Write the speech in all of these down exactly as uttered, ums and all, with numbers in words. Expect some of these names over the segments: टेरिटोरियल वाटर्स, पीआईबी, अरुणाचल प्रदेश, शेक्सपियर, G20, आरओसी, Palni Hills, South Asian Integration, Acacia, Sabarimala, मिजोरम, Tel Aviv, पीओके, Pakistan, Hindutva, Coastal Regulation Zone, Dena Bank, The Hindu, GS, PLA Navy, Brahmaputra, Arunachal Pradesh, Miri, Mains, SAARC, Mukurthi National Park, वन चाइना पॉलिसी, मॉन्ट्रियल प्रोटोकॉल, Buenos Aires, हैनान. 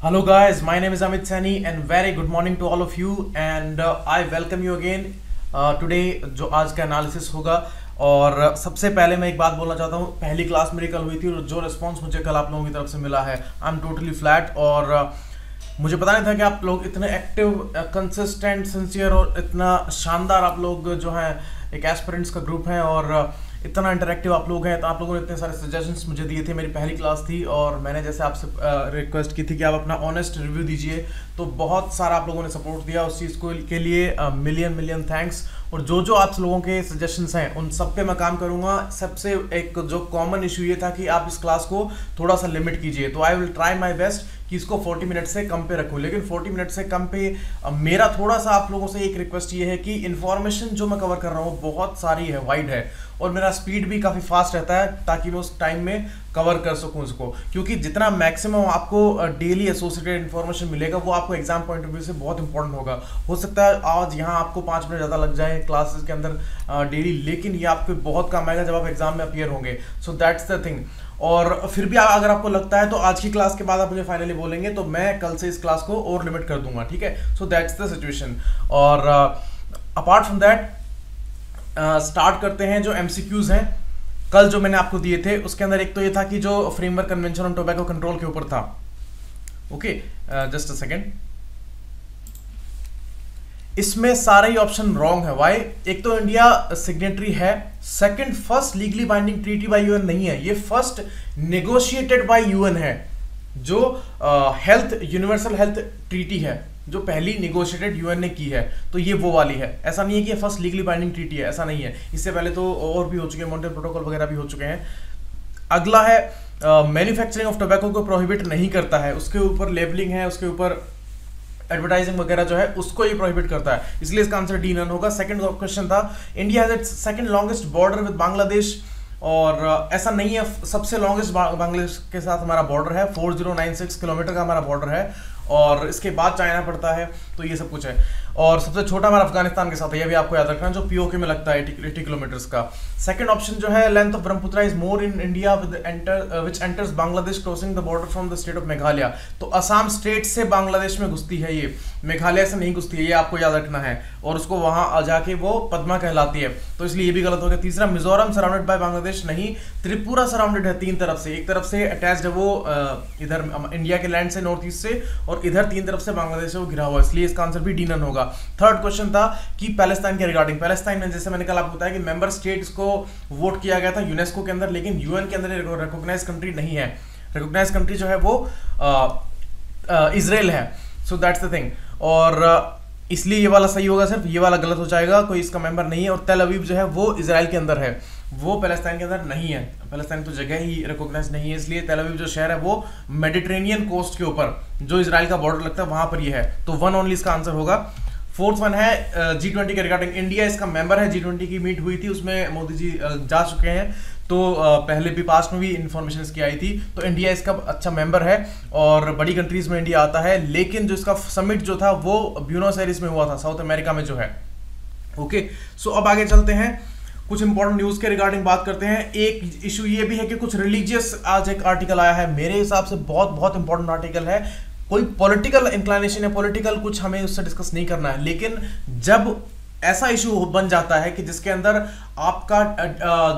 Hello guys, my name is Amit Saini and very good morning to all of you and uh, I welcome you again uh, today जो आज का analysis होगा। और सबसे पहले मैं एक बात बोलना चाहता हूँ, पहली क्लास मेरी कल हुई थी और जो रिस्पांस मुझे कल आप लोगों की तरफ से मिला है आई एम टोटली फ्लैट। और uh, मुझे पता नहीं था कि आप लोग इतने एक्टिव, कंसिस्टेंट, सिंसियर और इतना शानदार आप लोग जो हैं एक एस्पिरेंट्स का ग्रुप हैं और uh, इतना इंटरेक्टिव आप लोग हैं। तो आप लोगों ने इतने सारे सजेशंस मुझे दिए थे, मेरी पहली क्लास थी और मैंने जैसे आपसे रिक्वेस्ट की थी कि आप अपना ऑनेस्ट रिव्यू दीजिए, तो बहुत सारा आप लोगों ने सपोर्ट दिया उस चीज़ को के लिए मिलियन मिलियन थैंक्स। और जो जो आप लोगों के सजेशंस हैं उन सब पे मैं काम करूँगा। सबसे एक जो कॉमन इशू ये था कि आप इस क्लास को थोड़ा सा लिमिट कीजिए, तो I will try my best कि इसको चालीस मिनट से कम पे रखूँ। लेकिन चालीस मिनट से कम पे मेरा थोड़ा सा आप लोगों से एक रिक्वेस्ट ये है कि इन्फॉर्मेशन जो मैं कवर कर रहा हूँ बहुत सारी है, वाइड है और मेरा स्पीड भी काफ़ी फास्ट रहता है ताकि मैं उस टाइम में कवर कर सकूँ उसको, क्योंकि जितना मैक्सिमम आपको डेली एसोसिएटेड इन्फॉर्मेशन मिलेगा वो आपको एग्जाम पॉइंट ऑफ व्यू से बहुत इंपॉर्टेंट होगा। हो सकता है आज यहाँ आपको पाँच मिनट ज़्यादा लग जाए क्लासेस के अंदर डेली, लेकिन ये आपको बहुत काम आएगा जब आप एग्जाम में अपियर होंगे। So that's the thing. और फिर भी अगर आपको लगता है तो आज की क्लास के बाद आप मुझे फाइनली बोलेंगे तो मैं कल से इस क्लास को और लिमिट कर दूंगा, ठीक है। So that's the situation. और अपार्ट फ्रॉम दैट स्टार्ट करते हैं जो एमसीक्यूज हैं कल जो मैंने आपको दिए थे। उसके अंदर एक तो ये था कि जो framework convention on tobacco control के ऊपर था। Okay, just a second. इसमें सारे ही ऑप्शन रॉन्ग है। वाई? एक तो इंडिया सिग्नेटरी है, second first legally binding treaty by UN नहीं है, ये फर्स्ट नेगोशिएटेड बाय यूएन है जो हेल्थ यूनिवर्सल हेल्थ ट्रीटी है जो पहली नेगोशिएटेड यूएन ने की है, तो ये वो वाली है। ऐसा नहीं है कि फर्स्ट लीगली बाइंडिंग ट्रीटी है, ऐसा नहीं है। इससे पहले तो और भी हो चुके हैं, मॉन्ट्रियल प्रोटोकॉल वगैरह भी हो चुके हैं। अगला है मैन्युफैक्चरिंग ऑफ टोबैको को प्रोहिबिट नहीं करता है, उसके ऊपर लेबलिंग है, उसके ऊपर एडवर्टाइजिंग वगैरह जो है उसको ये प्रोहिबिट करता है, इसलिए इसका आंसर डी नन होगा। सेकंड क्वेश्चन था India has its second longest border with Bangladesh, और ऐसा नहीं है, सबसे लॉन्गेस्ट बांग्लादेश के साथ हमारा बॉर्डर है, चार हज़ार छियानवे किलोमीटर का हमारा बॉर्डर है और इसके बाद चाइना पड़ता है, तो ये सब कुछ है। और सबसे छोटा हमारा अफगानिस्तान के साथ है, यह भी आपको याद रखना, जो पीओके में लगता है एटी किलोमीटर्स का। सेकंड ऑप्शन जो है length of Brahmaputra is more in India with enter which enters Bangladesh crossing the border from the state of Meghalaya, तो असम स्टेट से बांग्लादेश में घुसती है, ये मेघालय से नहीं घुसती है, ये आपको याद रखना है। और उसको वहाँ जाके वो पद्मा कहलाती है, तो इसलिए ये भी गलत हो गया। तीसरा मिजोरम सराउंडेड बाय बांग्लादेश नहीं, त्रिपुरा सराउंडेड है तीन तरफ से, एक तरफ से अटैच्ड है वो इधर इंडिया के लैंड से नॉर्थ ईस्ट से और इधर तीन तरफ से बांग्लादेश से वो घिरा हुआ है, इसलिए इसका आंसर भी डी नन होगा। थर्ड क्वेश्चन था कि पैलेस्टाइन के रिगार्डिंग, पैलेस्टाइन में जैसे मैंने कल आपको बताया कि मेंबर स्टेट्स को वोट किया गया था यूनेस्को के अंदर, लेकिन यूएन के अंदर रिकॉग्नाइज कंट्री नहीं है, रिकॉग्नाइज कंट्री जो है वो इजराइल है। So that's the thing. और इसलिए ये वाला सही होगा, सिर्फ ये वाला गलत हो जाएगा, कोई इसका मेंबर नहीं है। और तेल अवीव जो है वो इजराइल के अंदर है, वो पैलेस्टाइन के अंदर नहीं है, पैलेस्टाइन तो जगह ही रिकॉग्नाइज नहीं है, इसलिए तेल अवीव जो शहर है वो मेडिटेरेनियन कोस्ट के ऊपर जो इजराइल का बॉर्डर लगता है वहां पर ये है, तो वन ओनली इसका आंसर होगा। फोर्थ वन है जी ट्वेंटी के रिगार्डिंग, इंडिया इसका मेंबर है, जी ट्वेंटी की मीट हुई थी उसमें मोदी जी जा चुके हैं, तो पहले भी पास्ट में भी इन्फॉर्मेशन इसकी आई थी, तो इंडिया इसका अच्छा मेंबर है और बड़ी कंट्रीज में इंडिया आता है। लेकिन जो इसका समिट जो था वो ब्यूनोस आयर्स में हुआ था, साउथ अमेरिका में जो है। ओके, सो अब आगे चलते हैं, कुछ इंपॉर्टेंट न्यूज़ के रिगार्डिंग बात करते हैं। एक इशू ये भी है कि कुछ रिलीजियस आज एक आर्टिकल आया है, मेरे हिसाब से बहुत बहुत इंपॉर्टेंट आर्टिकल है, कोई पॉलिटिकल इंक्लाइनेशन है, पॉलिटिकल कुछ हमें उससे डिस्कस नहीं करना है, लेकिन जब ऐसा इशू बन जाता है कि जिसके अंदर आपका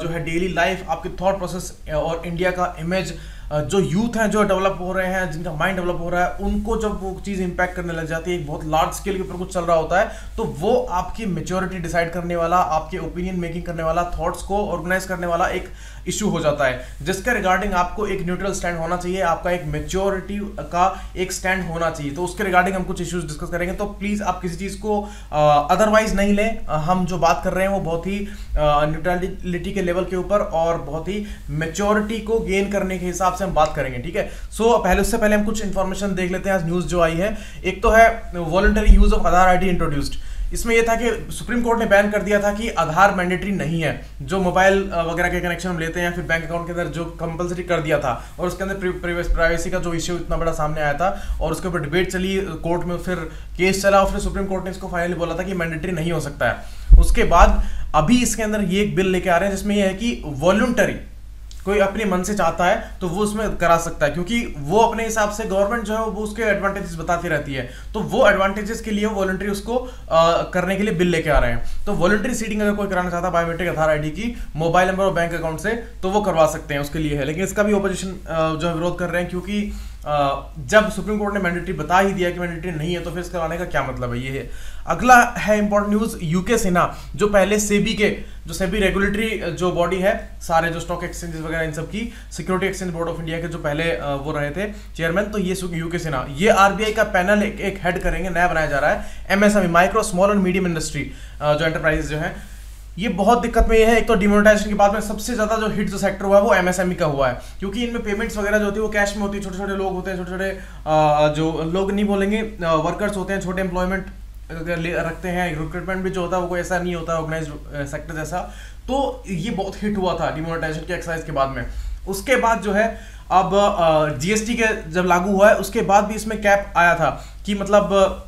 जो है डेली लाइफ, आपके थॉट प्रोसेस और इंडिया का इमेज, जो यूथ हैं जो डेवलप हो रहे हैं, जिनका माइंड डेवलप हो रहा है, उनको जब वो चीज़ इंपैक्ट करने लग जाती है, एक बहुत लार्ज स्केल के ऊपर कुछ चल रहा होता है, तो वो आपकी मेच्योरिटी डिसाइड करने वाला, आपके ओपिनियन मेकिंग करने वाला, थॉट्स को ऑर्गेनाइज करने वाला एक इशू हो जाता है, जिसके रिगार्डिंग आपको एक न्यूट्रल स्टैंड होना चाहिए, आपका एक मेच्योरिटी का एक स्टैंड होना चाहिए। तो उसके रिगार्डिंग हम कुछ इशूज़ डिस्कस करेंगे, तो प्लीज़ आप किसी चीज़ को अदरवाइज नहीं लें। हम जो बात कर रहे हैं वो बहुत ही न्यूट्रलिटी के लेवल के ऊपर और बहुत ही मेच्योरिटी को गेन करने के हिसाब हम बात करेंगे, ठीक है। सो so, पहले उससे पहले हम कुछ इंफॉर्मेशन देख लेते हैं आज न्यूज़ जो आई है। एक तो है voluntary use of Aadhaar ID introduced, इसमें यह था कि सुप्रीम कोर्ट ने बैन कर दिया था कि आधार मैंडेटरी नहीं है, जो मोबाइल वगैरह के कनेक्शन हम लेते हैं या फिर बैंक अकाउंट के अंदर जो कंपलसरी कर दिया था, और उसके अंदर प्राइवेसी का जो इश्यू इतना बड़ा सामने आया था और उसके ऊपर डिबेट चली कोर्ट में, फिर केस चला और फिर सुप्रीम कोर्ट ने इसको फाइनली बोला था कि मैंडेटरी नहीं हो सकता है। उसके बाद अभी इसके अंदर ये एक बिल लेके आ रहे हैं जिसमें यह है कि वॉलंटरी कोई अपने मन से चाहता है तो वो उसमें करा सकता है, क्योंकि वो अपने हिसाब से गवर्नमेंट जो है वो उसके एडवांटेजेस बताती रहती है, तो वो एडवांटेजेस के लिए वॉलंटरी उसको आ, करने के लिए बिल लेके आ रहे हैं। तो वॉलंटरी सीडिंग अगर कोई कराना चाहता है बायोमेट्रिक आधार आईडी की मोबाइल नंबर और बैंक अकाउंट से तो वो करवा सकते हैं, उसके लिए है। लेकिन इसका भी ऑपोजिशन जो है विरोध कर रहे हैं, क्योंकि जब सुप्रीम कोर्ट ने मैंडेटरी बता ही दिया कि मैंडेटरी नहीं है तो फिर करवाने का क्या मतलब है, ये है। अगला है इंपॉर्टेंट न्यूज यूके से ना, जो पहले सेबी के जो सेबी रेगुलेटरी जो बॉडी है, सारे जो स्टॉक एक्सचेंजेस वगैरह इन सब की, security exchange board of India के जो पहले वो रहे थे चेयरमैन, तो ये यूके से ना, ये आरबीआई का पैनल एक, एक हेड करेंगे, नया बनाया जा रहा है। MSME micro small and medium industry जो एंटरप्राइजेस जो है, ये बहुत दिक्कत में ये है। एक तो डिमोनेटाइजेशन के बाद में सबसे ज्यादा जो हिट जो सेक्टर हुआ है वो एमएसएमई का हुआ है, क्योंकि इनमें पेमेंट्स वगैरह जो होती है वो कैश में होती है, छोटे छोटे लोग होते हैं, छोटे छोटे जो लोग नहीं बोलेंगे वर्कर्स होते हैं, छोटे एम्प्लॉयमेंट रखते हैं, रिक्रूटमेंट भी जो होता है वो कोई ऐसा नहीं होता ऑर्गेनाइज सेक्टर जैसा, तो ये बहुत हिट हुआ था डिमोनेटाइजेशन के एक्सरसाइज के बाद में। उसके बाद जो है अब जीएसटी के जब लागू हुआ है उसके बाद भी इसमें कैप आया था कि मतलब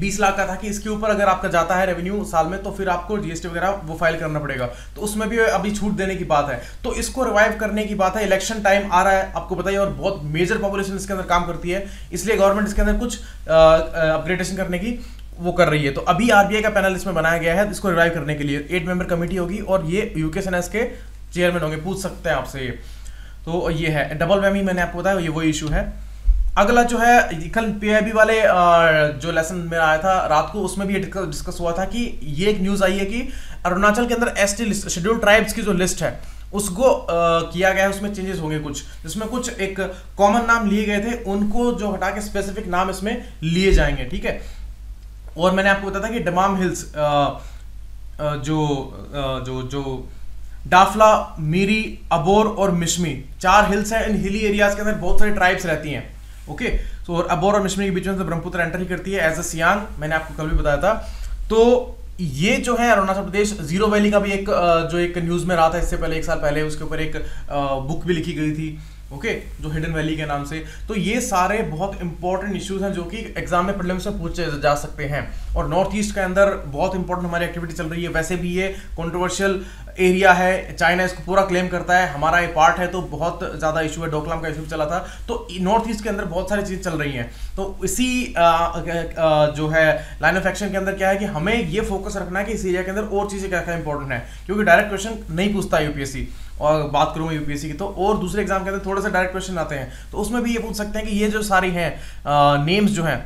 बीस लाख का था कि इसके ऊपर अगर आपका जाता है रेवेन्यू साल में तो फिर आपको जीएसटी वगैरह वो फाइल करना पड़ेगा, तो उसमें भी अभी छूट देने की बात है, तो इसको रिवाइव करने की बात है। इलेक्शन टाइम आ रहा है आपको बताइए, और बहुत मेजर पॉपुलेशन इसके अंदर काम करती है, इसलिए गवर्नमेंट इसके अंदर कुछ अपग्रेडेशन करने की वो कर रही है। तो अभी आरबीआई का पैनल इसमें बनाया गया है इसको रिवाइव करने के लिए, एट मेंबर कमेटी होगी और ये यूके सेनेस के चेयरमैन होंगे, पूछ सकते हैं आपसे ये, तो ये है डबल वैमी मैंने आपको बताया, ये वही इशू है। अगला जो है कल पीआईबी वाले जो लेसन में आया था रात को, उसमें भी ये डिस्कस हुआ था कि ये एक न्यूज आई है कि अरुणाचल के अंदर एसटी लिस्ट शेड्यूल ट्राइब्स की जो लिस्ट है उसको आ, किया गया है, उसमें चेंजेस होंगे कुछ, जिसमें कुछ एक कॉमन नाम लिए गए थे उनको जो हटा के स्पेसिफिक नाम इसमें लिए जाएंगे, ठीक है। और मैंने आपको बताया था कि डमाम हिल्स आ, आ, जो आ, जो जो डाफला, मीरी, अबोर और मिश्मी, चार हिल्स हैं, इन हिली एरियाज के अंदर बहुत सारी ट्राइब्स रहती हैं, okay okay, so so, Abor और मिश्मी के बीच में तो ब्रह्मपुत्र एंटर ही करती है एज अ सियांग, मैंने आपको कल भी बताया था। तो ये जो है अरुणाचल प्रदेश जीरो वैली का भी एक जो एक न्यूज में रहा था इससे पहले एक साल पहले, उसके ऊपर एक बुक भी लिखी गई थी ओके okay, जो हिडन वैली के नाम से। तो ये सारे बहुत इंपॉर्टेंट इश्यूज हैं जो कि एग्जाम में प्रीलिम्स में पूछे जा सकते हैं, और नॉर्थ ईस्ट के अंदर बहुत इंपॉर्टेंट हमारी एक्टिविटी चल रही है। वैसे भी ये कंट्रोवर्शियल एरिया है, चाइना इसको पूरा क्लेम करता है, हमारा ये पार्ट है तो बहुत ज़्यादा इशू है, डोकलाम का इशू चला था, तो नॉर्थ ईस्ट के अंदर बहुत सारी चीज़ें चल रही हैं। तो इसी आ, आ, जो है लाइन ऑफ एक्शन के अंदर क्या है कि हमें ये फोकस रखना है कि इस एरिया के अंदर और चीज़ें क्या क्या इंपॉर्टेंट है, क्योंकि डायरेक्ट क्वेश्चन नहीं पूछता यूपीएससी, और बात करूँ यूपीएससी की तो और दूसरे एग्जाम के अंदर थोड़े से डायरेक्ट क्वेश्चन आते हैं, तो उसमें भी ये पूछ सकते हैं कि ये जो सारी हैं नेम्स जो हैं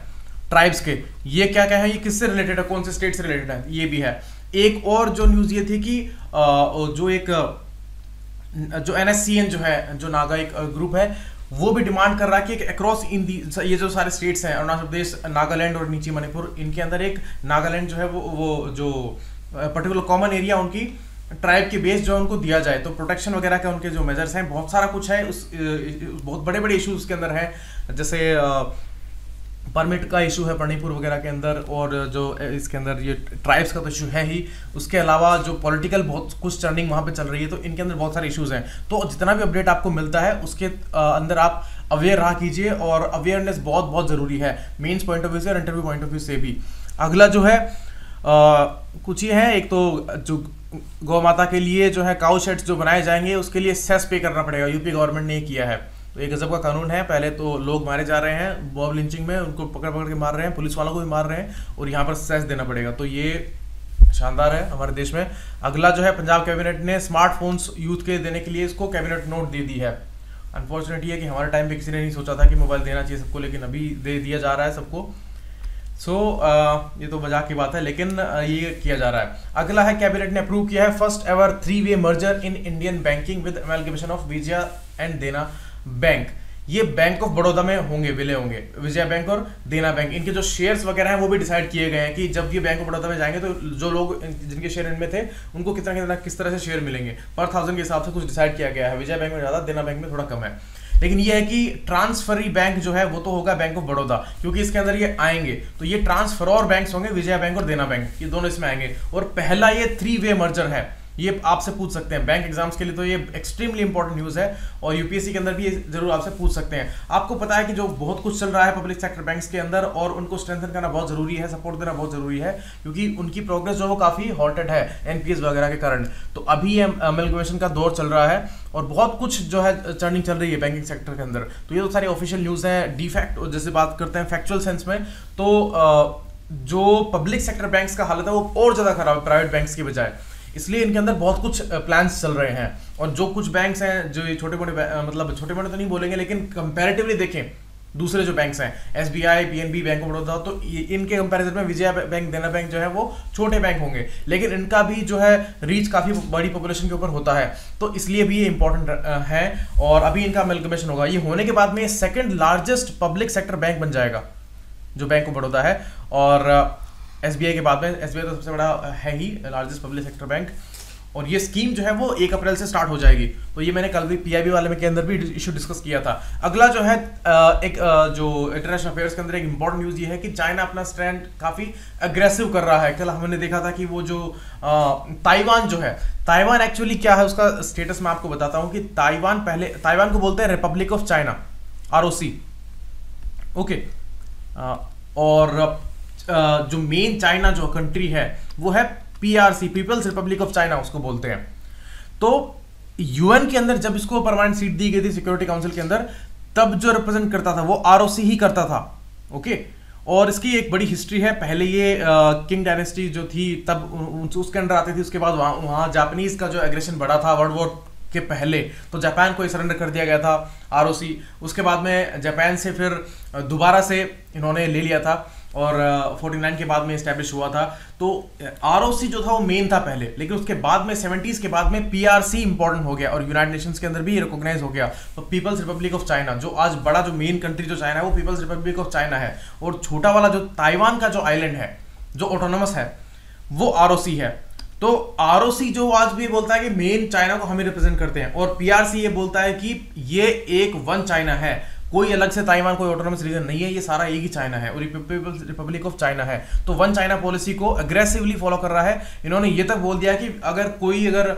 ट्राइब्स के, ये क्या क्या है, ये किससे रिलेटेड है, कौन से स्टेट से रिलेटेड है, ये भी है। एक और जो न्यूज़ ये थी कि आ, जो एक जो एनएससीएन जो है जो नागा एक ग्रुप है वो भी डिमांड कर रहा है कि अक्रॉस इन दी ये जो सारे स्टेट्स हैं अरुणाचल प्रदेश, नागालैंड और नीचे मणिपुर, इनके अंदर एक नागालैंड जो है वो वो जो पर्टिकुलर कॉमन एरिया उनकी ट्राइब के बेस जो है उनको दिया जाए, तो प्रोटेक्शन वगैरह के उनके जो मेजर्स हैं बहुत सारा कुछ है उस, बहुत बड़े बड़े इशू उसके अंदर हैं, जैसे परमिट का इशू है मणिपुर वगैरह के अंदर, और जो इसके अंदर ये ट्राइब्स का तो इशू है ही, उसके अलावा जो पॉलिटिकल बहुत कुछ टर्निंग वहाँ पे चल रही है, तो इनके अंदर बहुत सारे इश्यूज हैं। तो जितना भी अपडेट आपको मिलता है उसके अंदर आप अवेयर रहा कीजिए, और अवेयरनेस बहुत बहुत ज़रूरी है मेन्स पॉइंट ऑफ व्यू से और इंटरव्यू पॉइंट ऑफ व्यू से भी। अगला जो है आ, कुछ ही है, एक तो जो गौ माता के लिए जो है काउ शेड्स जो बनाए जाएंगे उसके लिए सेस पे करना पड़ेगा, यूपी गवर्नमेंट ने किया है, तो एक गजब का कानून है। पहले तो लोग मारे जा रहे हैं बॉब लिंचिंग में, उनको पकड़ पकड़ के मार रहे हैं, पुलिस वालों को भी मार रहे हैं, और यहाँ पर सेस देना पड़ेगा, तो ये शानदार है हमारे देश में। अगला जो है पंजाब कैबिनेट ने स्मार्टफोन्स यूथ के देने के लिए इसको कैबिनेट नोट दे दी है। अनफॉर्चुनेट ये कि हमारे टाइम पर किसी ने नहीं सोचा था कि मोबाइल देना चाहिए सबको, लेकिन अभी दे दिया जा रहा है सबको, सो so, uh, ये तो मजाक की बात है, लेकिन uh, ये किया जा रहा है। अगला है कैबिनेट ने अप्रूव किया है first ever three way merger in Indian banking with amalgamation of Vijaya and Dena bank. ये बैंक ऑफ बड़ौदा में होंगे, विलय होंगे, विजया बैंक और देना बैंक। इनके जो शेयर्स वगैरह हैं वो भी डिसाइड किए गए हैं कि जब ये बैंक ऑफ बड़ौदा में जाएंगे तो जो लोग जिनके शेयर इनमें थे उनको कितना कितना किस तरह से शेयर मिलेंगे, पर थाउजेंड के हिसाब से कुछ डिसाइड किया गया है। विजया बैंक में ज़्यादा, देना बैंक में थोड़ा कम है, लेकिन ये है कि ट्रांसफरी बैंक जो है वो तो होगा बैंक ऑफ बड़ौदा, क्योंकि इसके अंदर ये आएंगे, तो ये ट्रांसफर और बैंक होंगे, विजया बैंक और देना बैंक, ये दोनों इसमें आएंगे। और पहला ये थ्री वे मर्जर है, ये आपसे पूछ सकते हैं बैंक एग्जाम्स के लिए, तो ये एक्सट्रीमली इंपॉर्टेंट न्यूज़ है और यूपीएससी के अंदर भी जरूर आपसे पूछ सकते हैं। आपको पता है कि जो बहुत कुछ चल रहा है पब्लिक सेक्टर बैंक्स के अंदर और उनको स्ट्रेंथन करना बहुत जरूरी है, सपोर्ट देना बहुत जरूरी है क्योंकि उनकी प्रोग्रेस जो है वो काफ़ी हॉल्टेड है एनपीएस वगैरह के कारण। तो अभी अमलगमेशन का दौर चल रहा है और बहुत कुछ जो है चर्निंग चल रही है बैंकिंग सेक्टर के अंदर। तो ये तो सारी ऑफिशियल न्यूज़ है। डी फैक्ट जैसे बात करते हैं फैक्चुअल सेंस में, तो जो पब्लिक सेक्टर बैंक्स का हालत है वो और ज़्यादा खराब है प्राइवेट बैंक्स के बजाय, इसलिए इनके अंदर बहुत कुछ प्लान्स चल रहे हैं। और जो कुछ बैंक्स हैं जो ये छोटे मोटे मतलब छोटे मोटे तो नहीं बोलेंगे लेकिन कंपैरेटिवली देखें दूसरे जो बैंक्स हैं SBI, PNB, bank of Baroda, तो इनके कंपैरिजन में विजया बैंक, देना बैंक जो है वो छोटे बैंक होंगे लेकिन इनका भी जो है रीच काफ़ी बड़ी पॉपुलेशन के ऊपर होता है, तो इसलिए भी ये इंपॉर्टेंट है। और अभी इनका अमलगमेशन होगा, ये होने के बाद में second largest public sector bank बन जाएगा जो बैंक ऑफ बड़ौदा है, और एसबीआई के बाद में एसबीआई तो सबसे बड़ा है ही लार्जेस्ट पब्लिक सेक्टर बैंक। और ये स्कीम जो है वो एक अप्रैल से स्टार्ट हो जाएगी, तो ये मैंने कल भी पीआईबी वाले में के अंदर भी इशू डिस्कस किया था। अगला जो है एक जो इंटरनेशनल अफेयर्स के अंदर एक इम्पॉर्टेंट न्यूज़ ये है कि चाइना अपना स्टैंड काफ़ी अग्रेसिव कर रहा है। कल हमने देखा था कि वो जो ताइवान जो है, ताइवान एक्चुअली क्या है उसका स्टेटस मैं आपको बताता हूँ कि ताइवान पहले ताइवान को बोलते हैं Republic of China R O C, okay. और Uh, जो मेन चाइना जो कंट्री है वो है PRC, People's Republic of China उसको बोलते हैं। तो यूएन के अंदर जब इसको परमानेंट सीट दी गई थी सिक्योरिटी काउंसिल के अंदर, तब जो रिप्रेजेंट करता था वो आरओसी ही करता था, ओके। और इसकी एक बड़ी हिस्ट्री है, पहले ये किंग डायनेस्टी जो थी तब उन, उसके अंडर आते थे, उसके बाद वहाँ वहाँ जापानीज का जो एग्रेशन बढ़ा था वर्ल्ड वॉर के पहले, तो जापान को सरेंडर कर दिया गया था आरओसी। उसके बाद में जापान से फिर दोबारा से इन्होंने ले लिया था और उनचास के बाद में इस्टेब्लिश हुआ था। तो आरओसी जो था वो मेन था पहले, लेकिन उसके बाद में सेवेंटीज़ के बाद में पीआरसी इंपॉर्टेंट हो गया और यूनाइटेड नेशंस के अंदर भी रिकॉग्नाइज हो गया। तो पीपल्स रिपब्लिक ऑफ चाइना जो आज बड़ा जो मेन कंट्री जो चाइना है वो पीपल्स रिपब्लिक ऑफ चाइना है, और छोटा वाला जो ताइवान का जो आइलैंड है जो ऑटोनोमस है वो आरओसी है। तो आरओसी जो आज भी बोलता है कि मेन चाइना को हमें रिप्रेजेंट करते हैं, और पीआरसी ये बोलता है कि ये एक वन चाइना है, कोई अलग से ताइवान कोई ऑटोनोमस रीजन नहीं है, ये सारा एक ही चाइना है और पीपल्स रिपब्लिक ऑफ चाइना है। तो वन चाइना पॉलिसी को अग्रेसिवली फॉलो कर रहा है। इन्होंने ये तक बोल दिया कि अगर कोई अगर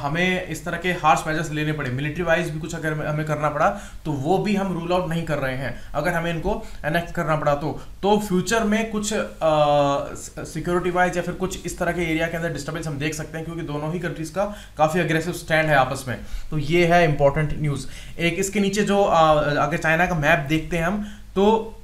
हमें इस तरह के हार्श मेजर्स लेने पड़े मिलिट्री वाइज भी कुछ अगर हमें करना पड़ा तो वो भी हम रूल आउट नहीं कर रहे हैं, अगर हमें इनको एनेक्ट करना पड़ा तो तो फ्यूचर में कुछ सिक्योरिटी वाइज या फिर कुछ इस तरह के एरिया के अंदर डिस्टर्बेंस हम देख सकते हैं क्योंकि दोनों ही कंट्रीज का काफ़ी अग्रेसिव स्टैंड है आपस में। तो ये है इंपॉर्टेंट न्यूज़। एक इसके नीचे जो अगर चाइना का मैप देखते हैं हम, तो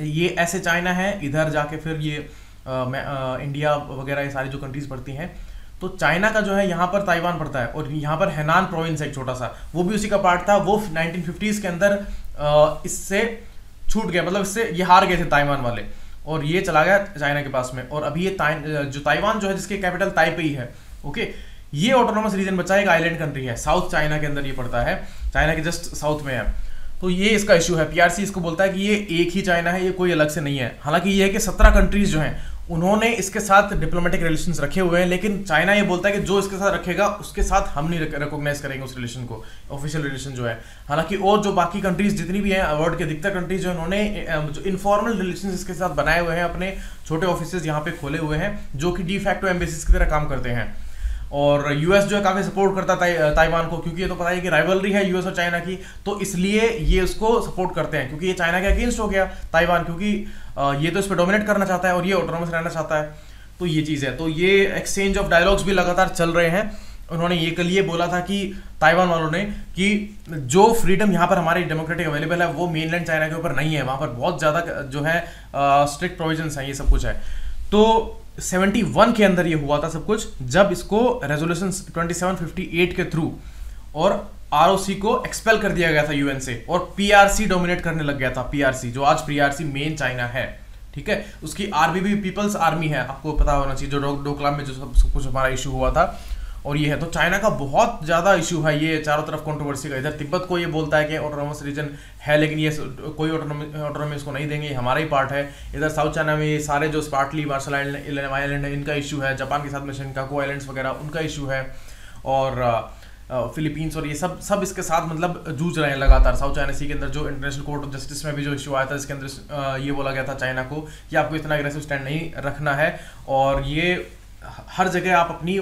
ये ऐसे चाइना है, इधर जाके फिर ये आ, आ, इंडिया वगैरह ये सारी जो कंट्रीज पड़ती हैं। तो चाइना का जो है यहाँ पर ताइवान पड़ता है और यहाँ पर हैनान प्रोविंस है एक छोटा सा, वो भी उसी का पार्ट था। वो नाइनटीन फिफ्टीज़ के अंदर इससे छूट गया, मतलब इससे ये हार गए थे ताइवान वाले और ये चला गया चाइना के पास में। और अभी ये जो ताइवान जो है जिसके कैपिटल ताइपेई है, ओके, ये ऑटोनोमस रीजन बचा है, एक आइलैंड कंट्री है, साउथ चाइना के अंदर ये पड़ता है, चाइना के जस्ट साउथ में है। तो ये इसका इशू है, पीआरसी इसको बोलता है कि ये एक ही चाइना है, ये कोई अलग से नहीं है। हालांकि ये है कि सत्रह कंट्रीज जो हैं उन्होंने इसके साथ डिप्लोमेटिक रिलेशंस रखे हुए हैं, लेकिन चाइना ये बोलता है कि जो इसके साथ रखेगा उसके साथ हम नहीं रिकॉग्नाइज करेंगे उस रिलेशन को, ऑफिशियल रिलेशन जो है। हालांकि और जो बाकी कंट्रीज जितनी भी हैं वर्ल्ड के अधिकतर कंट्रीज जो उन्होंने जो इनफॉर्मल रिलेशन इसके साथ बनाए हुए हैं, अपने छोटे ऑफिसेज यहाँ पे खोले हुए हैं जो कि डी फैक्टो एम्बेसीज की तरह काम करते हैं। और यूएस जो है काफ़ी सपोर्ट करता है ताइवान को, क्योंकि ये तो पता है कि राइवलरी है यूएस और चाइना की, तो इसलिए ये उसको सपोर्ट करते हैं क्योंकि ये चाइना के अगेंस्ट हो गया ताइवान, क्योंकि ये तो इस पर डोमिनेट करना चाहता है और ये ऑटोनोमस रहना चाहता है। तो ये चीज़ है। तो ये एक्सचेंज ऑफ डायलॉग्स भी लगातार चल रहे हैं। उन्होंने ये कल ये बोला था कि ताइवान वालों ने कि जो फ्रीडम यहाँ पर हमारी डेमोक्रेटिक अवेलेबल है वो मेनलैंड चाइना के ऊपर नहीं है, वहाँ पर बहुत ज़्यादा जो है स्ट्रिक्ट प्रोविजंस हैं, ये सब कुछ है। तो इकहत्तर के अंदर ये हुआ था सब कुछ, जब इसको रेजोल्यूशन सत्ताईस सौ अट्ठावन के थ्रू और आरओसी को एक्सपेल कर दिया गया था यूएन से और पीआरसी डोमिनेट करने लग गया था। पीआरसी जो आज पीआरसी मेन चाइना है, ठीक है, उसकी आरबीबी पीपल्स आर्मी है, आपको पता होना चाहिए, जो डोकलाम में जो सब, सब कुछ हमारा इशू हुआ था। और ये है, तो चाइना का बहुत ज़्यादा इशू है, ये चारों तरफ कंट्रोवर्सी का। इधर तिब्बत को ये बोलता है कि ऑटोनोमस रीजन है लेकिन ये कोई ऑटोनोमी इसको नहीं देंगे, ये हमारा ही पार्ट है। इधर साउथ चाइना में ये सारे जो स्पार्टली मार्शल आइलैंड है इनका इशू है, जापान के साथ में शिनकाकू आइलैंड्स वगैरह उनका इशू है, और फिलीपींस और ये सब सब इसके साथ मतलब जूझ रहे हैं लगातार। साउथ चाइना सी के अंदर जो इंटरनेशनल कोर्ट ऑफ जस्टिस में भी जो इशू आया था, इसके अंदर ये बोला गया था चाइना को कि आपको इतना अग्रेसिव स्टैंड नहीं रखना है, और ये हर जगह आप अपनी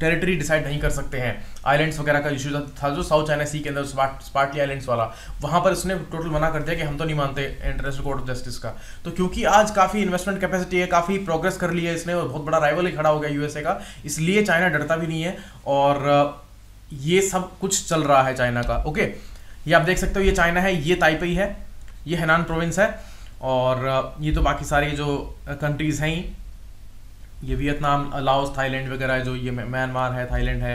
टेरिटरी डिसाइड नहीं कर सकते हैं। आइलैंड्स वगैरह का इशू था जो साउथ चाइना सी के अंदर स्पार्टली आइलैंड्स वाला, वहाँ पर उसने टोटल मना कर दिया कि हम तो नहीं मानते इंटरनेशनल कोर्ट ऑफ जस्टिस का। तो क्योंकि आज काफ़ी इन्वेस्टमेंट कैपेसिटी है, काफ़ी प्रोग्रेस कर ली है इसने और बहुत बड़ा राइवल ही खड़ा हो गया यूएसए का, इसलिए चाइना डरता भी नहीं है और ये सब कुछ चल रहा है चाइना का। ओके, ये आप देख सकते हो, ये चाइना है, ये ताइपेई है, ये हेनान प्रोविंस है और ये तो बाकी सारे जो कंट्रीज़ हैं, ये वियतनाम, लाओस, थाईलैंड वगैरह है, जो ये म्यांमार है, थाईलैंड है,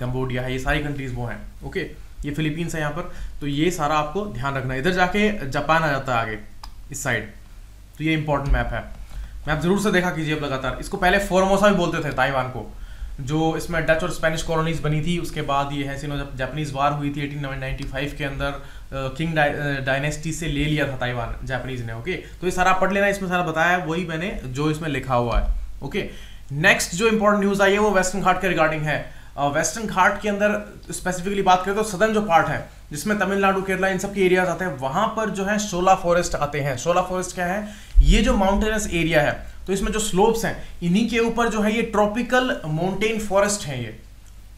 कंबोडिया है, ये सारी कंट्रीज़ वो हैं। ओके, ये फिलीपींस है यहाँ पर। तो ये सारा आपको ध्यान रखना है। इधर जाके जापान आ जाता है आगे इस साइड। तो ये इंपॉर्टेंट मैप है, मैप ज़रूर से देखा कीजिए अब लगातार। इसको पहले फोरमोसा भी बोलते थे ताइवान को, जो इसमें डच और स्पेनिश कॉलोनीज बनी थी। उसके बाद ये है सिनो जापानीज़ वार हुई थी अठारह सौ पचानवे के अंदर, किंग डायनेस्टी से ले लिया था ताइवान जापानीज़ ने। ओके, तो ये सारा पढ़ लेना, इसमें सारा बताया है वही मैंने जो इसमें लिखा हुआ है। ओके, नेक्स्ट जो इंपॉर्टेंट न्यूज़ आई है वो वेस्टर्न घाट के रिगार्डिंग है। वेस्टर्न घाट के अंदर स्पेसिफिकली बात करें तो सदर्न जो पार्ट है जिसमें तमिलनाडु, केरला, इन सब के एरियाज आते हैं, वहाँ पर जो है शोला फॉरेस्ट आते हैं। शोला फॉरेस्ट क्या है? ये जो माउंटेनस एरिया है, तो इसमें जो स्लोप्स हैं इन्हीं के ऊपर जो है ये ट्रॉपिकल माउंटेन फॉरेस्ट हैं। ये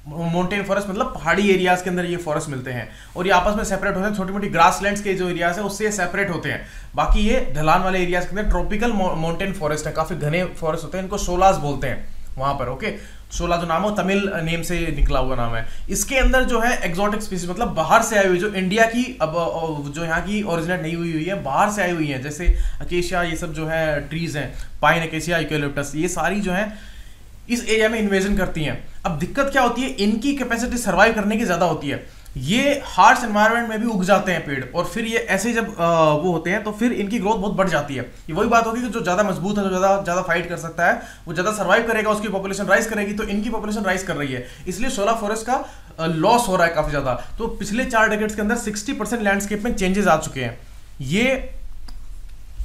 माउंटेन फॉरेस्ट मतलब पहाड़ी एरियाज के अंदर ये फॉरेस्ट मिलते हैं और ये आपस में सेपरेट होते हैं। छोटी मोटी ग्रास लैंड्स के जो एरियाज है उससे सेपरेट होते हैं। बाकी ये ढलान वाले एरियाज के अंदर ट्रॉपिकल माउंटेन फॉरेस्ट है, काफ़ी घने फॉरेस्ट होते हैं, इनको शोलास बोलते हैं वहाँ पर। ओके, शोला जो नाम हो तमिल नेम से निकला हुआ नाम है। इसके अंदर जो है एक्सोटिक स्पीसीज मतलब बाहर से आई हुई, जो इंडिया की अब जो यहाँ की ओरिजिनेट नहीं हुई हुई है, बाहर से आई हुई है, जैसे अकेशिया, ये सब जो है ट्रीज हैं, पाइन, अकेशिया, यूकेलिप्टस, ये सारी जो है इस एरिया में इन्वेजन करती हैं। अब दिक्कत क्या होती है, इनकी कैपेसिटी सर्वाइव करने की ज़्यादा होती है। ये हार्श एनवायरनमेंट में भी उग जाते हैं पेड़ और फिर ये ऐसे जब आ, वो होते हैं तो फिर इनकी ग्रोथ बहुत बढ़ जाती है। ये वही बात होगी कि जो ज़्यादा मजबूत है, जो ज़्यादा ज़्यादा फाइट कर सकता है, वो ज़्यादा सर्वाइव करेगा, उसकी पॉपुलेशन राइज करेगी। तो इनकी पॉपुलेशन राइज कर रही है, इसलिए शोला फॉरेस्ट का लॉस हो रहा है काफ़ी ज़्यादा। तो पिछले चार डेकेड्स के अंदर सिक्सटी परसेंट लैंडस्केप में चेंजेस आ चुके हैं, ये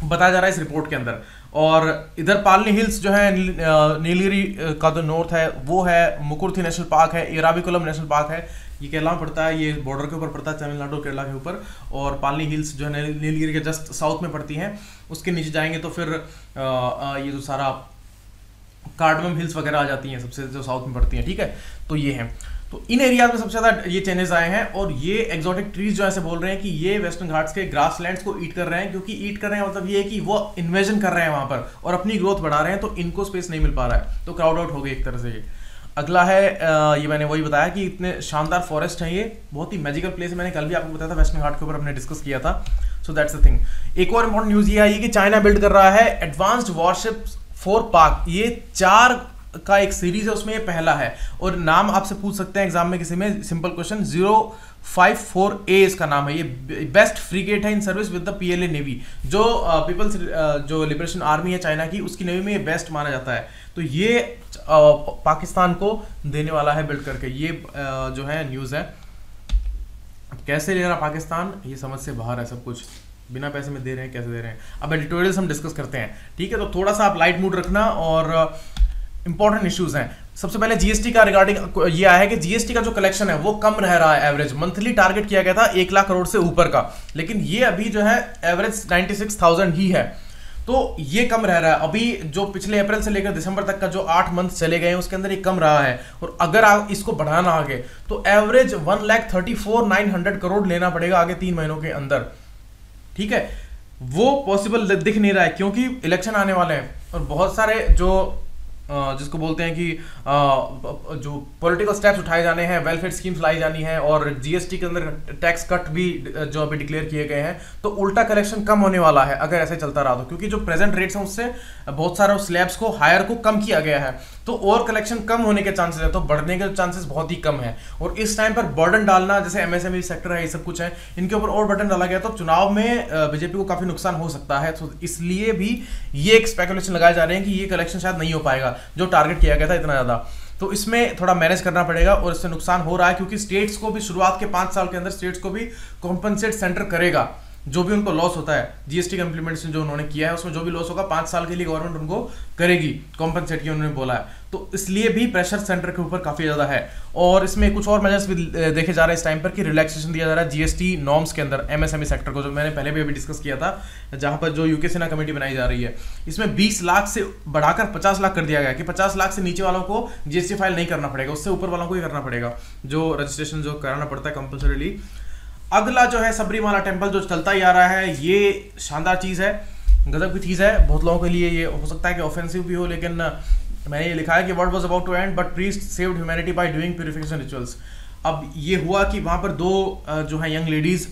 बताया जा रहा है इस रिपोर्ट के अंदर। और इधर पालनी हिल्स जो है, नीलगिरी का जो नॉर्थ है वो है, मुकुर्थी नेशनल पार्क है, एराविकुलम नेशनल पार्क है, ये केरला में पड़ता है, ये बॉर्डर के ऊपर पड़ता है तमिलनाडु और केरला के ऊपर। और पालनी हिल्स जो है नीलगिरी के जस्ट साउथ में पड़ती हैं। उसके नीचे जाएंगे तो फिर आ, आ, ये जो सारा कार्डमम हिल्स वगैरह आ जाती हैं सबसे, जो साउथ में पड़ती हैं। ठीक है, तो ये हैं, तो इन एरियाज में सबसे ज़्यादा ये चेंजेस आए हैं। और ये एक्सोटिक ट्रीज जो ऐसे बोल रहे हैं कि ये वेस्टर्न घाट्स के ग्रासलैंड्स को ईट कर रहे हैं, क्योंकि ईट कर रहे हैं मतलब ये है कि वो इन्वेजन कर रहे हैं वहाँ पर और अपनी ग्रोथ बढ़ा रहे हैं, तो इनको स्पेस नहीं मिल पा रहा है, तो क्राउड आउट हो गई एक तरह से। ये अगला है, ये मैंने वही बताया कि इतने शानदार फॉरेस्ट हैं, ये बहुत ही मैजिकल प्लेस है। मैंने कल भी आपको बताया था, वेस्टर्न घाट के ऊपर हमने डिस्कस किया था। So that's the thing. एक और इम्पोर्टेंट न्यूज़ ये आई है कि चाइना बिल्ड कर रहा है एडवांस्ड वॉरशिप्स फॉर पाक। ये चार का एक सीरीज है, उसमें ये पहला है और नाम आपसे पूछ सकते हैं एग्जाम में किसी में, simple question. Zero five four A इसका नाम है। ये बेस्ट फ्रीगेट है in service with the PLA navy, जो पीपल्स जो लिबरेशन आर्मी है चाइना की, उसकी नेवी में ये बेस्ट माना जाता है। तो ये आ, पाकिस्तान को देने वाला है बिल्ड करके। ये आ, जो है न्यूज़ है। अब कैसे ले रहा पाकिस्तान, ये समझ से बाहर है सब कुछ, बिना पैसे में दे रहे हैं, कैसे दे रहे हैं। अब एडिटोरियल्स हम डिस्कस करते हैं, ठीक है। तो थोड़ा सा आप लाइट मूड रखना और इंपॉर्टेंट इश्यूज हैं। सबसे पहले जीएसटी का रिगार्डिंग ये आया है कि जीएसटी का जो कलेक्शन है वो कम रह रहा है। एवरेज मंथली टारगेट किया गया था एक लाख करोड़ से ऊपर का, लेकिन ये अभी जो है एवरेज नाइन्टी सिक्स थाउजेंड ही है, तो ये कम रह रहा है। अभी जो पिछले अप्रैल से लेकर दिसंबर तक का जो आठ मंथ चले गए हैं उसके अंदर ये कम रहा है। और अगर आप इसको बढ़ाना आगे तो average one lakh thirty four nine hundred crore लेना पड़ेगा आगे तीन महीनों के अंदर, ठीक है। वो पॉसिबल दिख नहीं रहा है क्योंकि इलेक्शन आने वाले हैं और बहुत सारे जो जिसको बोलते हैं कि जो पॉलिटिकल स्टेप्स उठाए जाने हैं, वेलफेयर स्कीम्स लाई जानी है और जीएसटी के अंदर टैक्स कट भी जो अभी डिक्लेयर किए गए हैं, तो उल्टा कलेक्शन कम होने वाला है अगर ऐसे चलता रहा तो, क्योंकि जो प्रेजेंट रेट्स हैं उससे बहुत सारे स्लैब्स को, हायर को कम किया गया है, तो और कलेक्शन कम होने के चांसेस है, तो बढ़ने के चांसेस बहुत ही कम है। और इस टाइम पर बर्डन डालना, जैसे एमएसएमई सेक्टर है, ये सब कुछ है, इनके ऊपर और बर्डन डाला गया तो चुनाव में बीजेपी को काफ़ी नुकसान हो सकता है। तो इसलिए भी ये एक स्पेकुलेशन लगाए जा रहे हैं कि ये कलेक्शन शायद नहीं हो पाएगा जो टारगेट किया गया था इतना ज़्यादा, तो इसमें थोड़ा मैनेज करना पड़ेगा और इससे नुकसान हो रहा है, क्योंकि स्टेट्स को भी शुरुआत के पाँच साल के अंदर स्टेट्स को भी कॉम्पनसेट सेंटर करेगा जो भी उनको लॉस होता है जीएसटी का इम्प्लीमेंटेशन जो उन्होंने किया है उसमें जो भी लॉस होगा पांच साल के लिए गवर्नमेंट उनको करेगी कॉम्पनसेट की, उन्होंने बोला है। तो इसलिए भी प्रेशर सेंटर के ऊपर काफी ज्यादा है। और इसमें कुछ और मेजर्स भी देखे जा रहे हैं इस टाइम पर कि रिलैक्सेशन दिया जा रहा है जीएसटी नॉर्म्स के अंदर एमएसएमई सेक्टर को, जो मैंने पहले भी अभी डिस्कस किया था, जहां पर जो यूके सेना कमेटी बनाई जा रही है। इसमें बीस लाख से बढ़ाकर पचास लाख कर दिया गया कि पचास लाख से नीचे वालों को जीएसटी फाइल नहीं करना पड़ेगा, उससे ऊपर वालों को ही करना पड़ेगा, जो रजिस्ट्रेशन जो कराना पड़ता है कंपल्सरीली। अगला जो है सबरीमाला टेम्पल जो चलता ही आ रहा है, ये शानदार चीज़ है, गजब की चीज़ है। बहुत लोगों के लिए ये हो सकता है कि ऑफेंसिव भी हो, लेकिन मैंने ये लिखा है कि what was about to end but priest saved humanity by doing purification rituals. अब ये हुआ कि वहाँ पर दो जो है यंग लेडीज़,